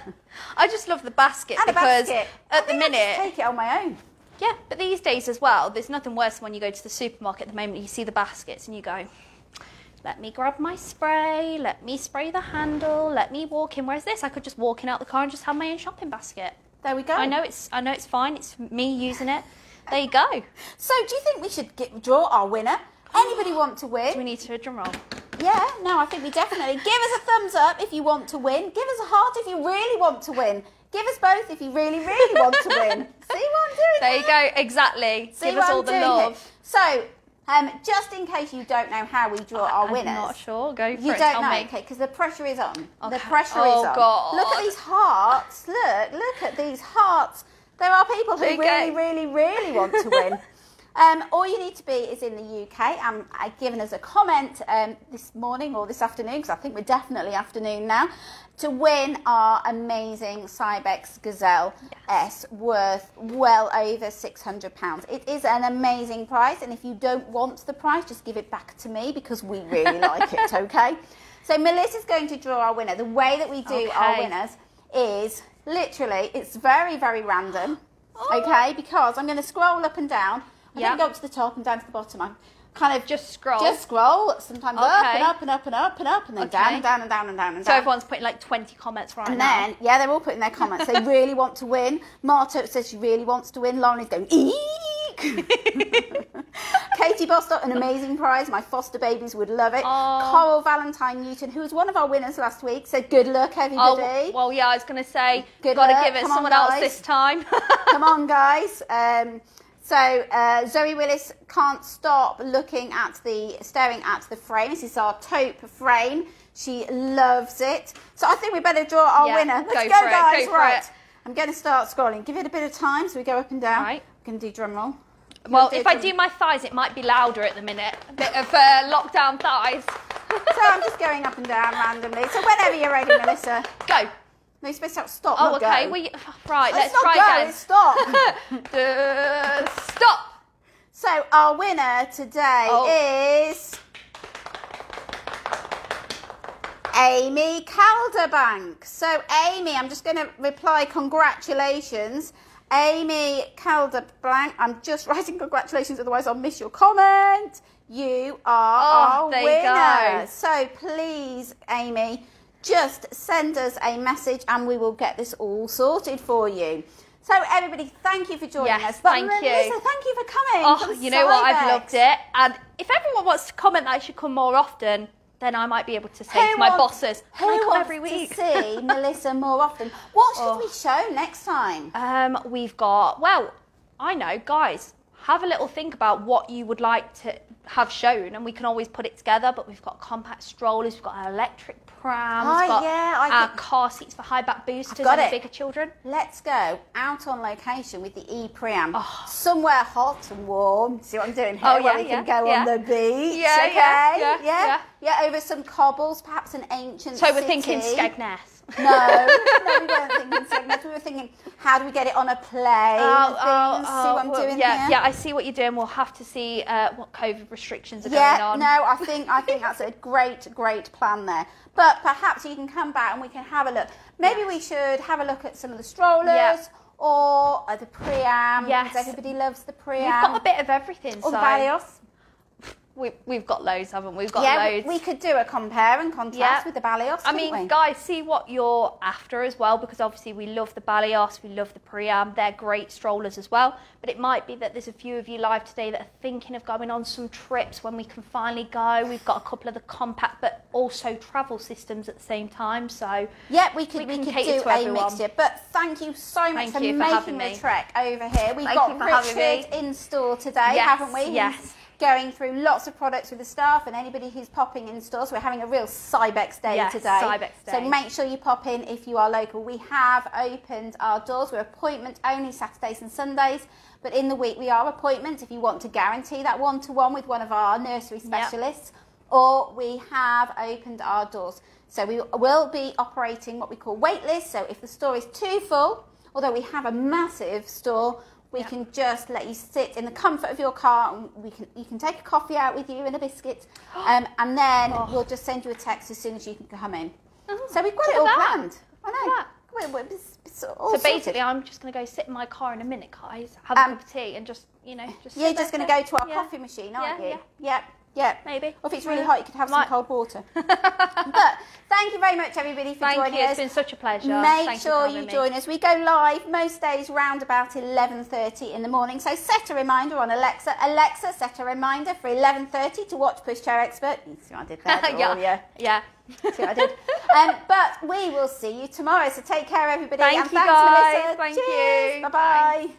I just love the basket and because a basket. at I the minute I just take it on my own. Yeah, but these days as well, there's nothing worse than when you go to the supermarket at the moment and you see the baskets and you go, Let me grab my spray, let me spray the handle, let me walk in. Whereas this, I could just walk in out the car and just have my own shopping basket. There we go. I know it's, I know it's fine, it's me using it. There you go. So do you think we should get, draw our winner? Anybody want to win? Do we need to drum roll? Yeah, no, I think we definitely. Give us a thumbs up if you want to win. Give us a heart if you really want to win. Give us both if you really, really want to win. See what I'm doing there? There you go, exactly. See, give us all the love. So, um, just in case you don't know how we draw I, our I'm winners. I'm not sure. Go for you it. You don't know, me. Okay, because the pressure is on. Okay. The pressure oh, is on. God. Look at these hearts. Look, look at these hearts. There are people who okay. really, really, really want to win. Um, all you need to be is in the U K. Um, I've given us a comment um, this morning or this afternoon, because I think we're definitely afternoon now, to win our amazing Cybex Gazelle yes. S worth well over six hundred pounds. It is an amazing prize, and if you don't want the prize, just give it back to me because we really like it, okay? So Melissa's going to draw our winner. The way that we do okay. our winners is literally, it's very, very random, oh. okay? Because I'm going to scroll up and down. I'm yep. going to go up to the top and down to the bottom. I kind of just scroll. Just scroll. Sometimes okay. up and up and up and up and up and then okay. down and down and down and down and down. So everyone's putting like twenty comments right and now. And then, yeah, they're all putting their comments. They really want to win. Marta says she really wants to win. Lauren's going, eek. Katie Bostock, an amazing prize. My foster babies would love it. Oh. Coral Valentine Newton, who was one of our winners last week, said, good luck, everybody. Oh, well, yeah, I was going to say, good got to give it Come someone on, else this time. Come on, guys. Um... So uh, Zoe Willis can't stop looking at the, staring at the frame. This is our taupe frame. She loves it. So I think we better draw our yeah, winner. Let's go, go guys. It, go right. It. I'm going to start scrolling. Give it a bit of time so we go up and down. Right. I'm going to do drum roll. Well, if I do my thighs, it might be louder at the minute. A bit of uh, lockdown thighs. So I'm just going up and down randomly. So whenever you're ready, Melissa. Go. No, you're supposed to stop. Oh, not okay. Go. We, right, let's, let's try go, again. It's stop. Duh, stop. So our winner today oh. is Amy Calderbank. So Amy, I'm just going to reply congratulations. Amy Calderbank, I'm just writing congratulations, otherwise I'll miss your comment. You are oh, our winner. Go. So please, Amy, just send us a message and we will get this all sorted for you. So everybody, thank you for joining yes, us. But thank Melissa, you. thank you for coming. Oh, you know Cybex. What? I've loved it. And if everyone wants to comment that I should come more often, then I might be able to say who to my wants, bosses, can I come every week? Who wants to see Melissa more often? What should oh. we show next time? Um, we've got, well, I know, guys, have a little think about what you would like to have shown, and we can always put it together, but we've got compact strollers, we've got our electric prams, oh, we've got yeah, I our car seats for high back boosters and bigger children. Let's go out on location with the E-Priam, oh. somewhere hot and warm. See what I'm doing here? Oh, yeah, where we yeah, can go yeah. on the beach, yeah, okay? Yeah yeah, yeah, yeah, yeah, over some cobbles, perhaps an ancient So we're city. Thinking Skegness. No, no, we weren't thinking segments. We were thinking, how do we get it on a plane? Oh, oh, oh, see what I'm well, doing yeah, here? Yeah, I see what you're doing. We'll have to see uh, what COVID restrictions are yeah, going on. Yeah, no, I think I think that's a great, great plan there. But perhaps you can come back and we can have a look. Maybe yes. we should have a look at some of the strollers. Yeah. Or uh, the Priam. Yes. Everybody loves the Priam. We've got a bit of everything. Or so. The Valios. We, we've got loads, haven't we? We've got yeah, loads. We could do a compare and contrast yeah. with the Balios. I mean, we? guys, see what you're after as well, because obviously we love the Balios, we love the Priam. They're great strollers as well. But it might be that there's a few of you live today that are thinking of going on some trips when we can finally go. We've got a couple of the compact, but also travel systems at the same time. So yeah, we could we, we can could cater do to a everyone. mixture. But thank you so much thank for, you for making the me. trek over here. We've thank got Richard in store today, yes, haven't we? Yes. Going through lots of products with the staff and anybody who's popping in stores. We're having a real Cybex day yes, today. Cybex day. So make sure you pop in if you are local. We have opened our doors. We're appointment only Saturdays and Sundays, but in the week we are appointment if you want to guarantee that one-to-one with one of our nursery specialists. Yep. Or we have opened our doors. So we will be operating what we call wait lists. So if the store is too full, although we have a massive store, we yep. can just let you sit in the comfort of your car and we can, you can take a coffee out with you and a biscuit. Um, and then oh. we'll just send you a text as soon as you can come in. Oh, so we've got it all that. planned. I know. We're, we're, it's, it's all so basically, sorted. I'm just going to go sit in my car in a minute, guys, have um, a cup of tea and just, you know. Just you're just going to go to our yeah. coffee machine, aren't yeah, you? Yeah. Yep. Yeah, maybe. Or if it's really hot, you could have Might. some cold water. But thank you very much, everybody, for thank joining you. us. It's been such a pleasure. Make thank sure you, you join me. us. We go live most days round about eleven thirty in the morning. So set a reminder on Alexa. Alexa, set a reminder for eleven thirty to watch Pushchair Expert. You see what I did there? yeah. yeah. Yeah. See what I did. Um, but we will see you tomorrow. So take care, everybody. Thank and you, thanks, guys. Melissa. Thank Cheers. you. Bye-bye. Bye.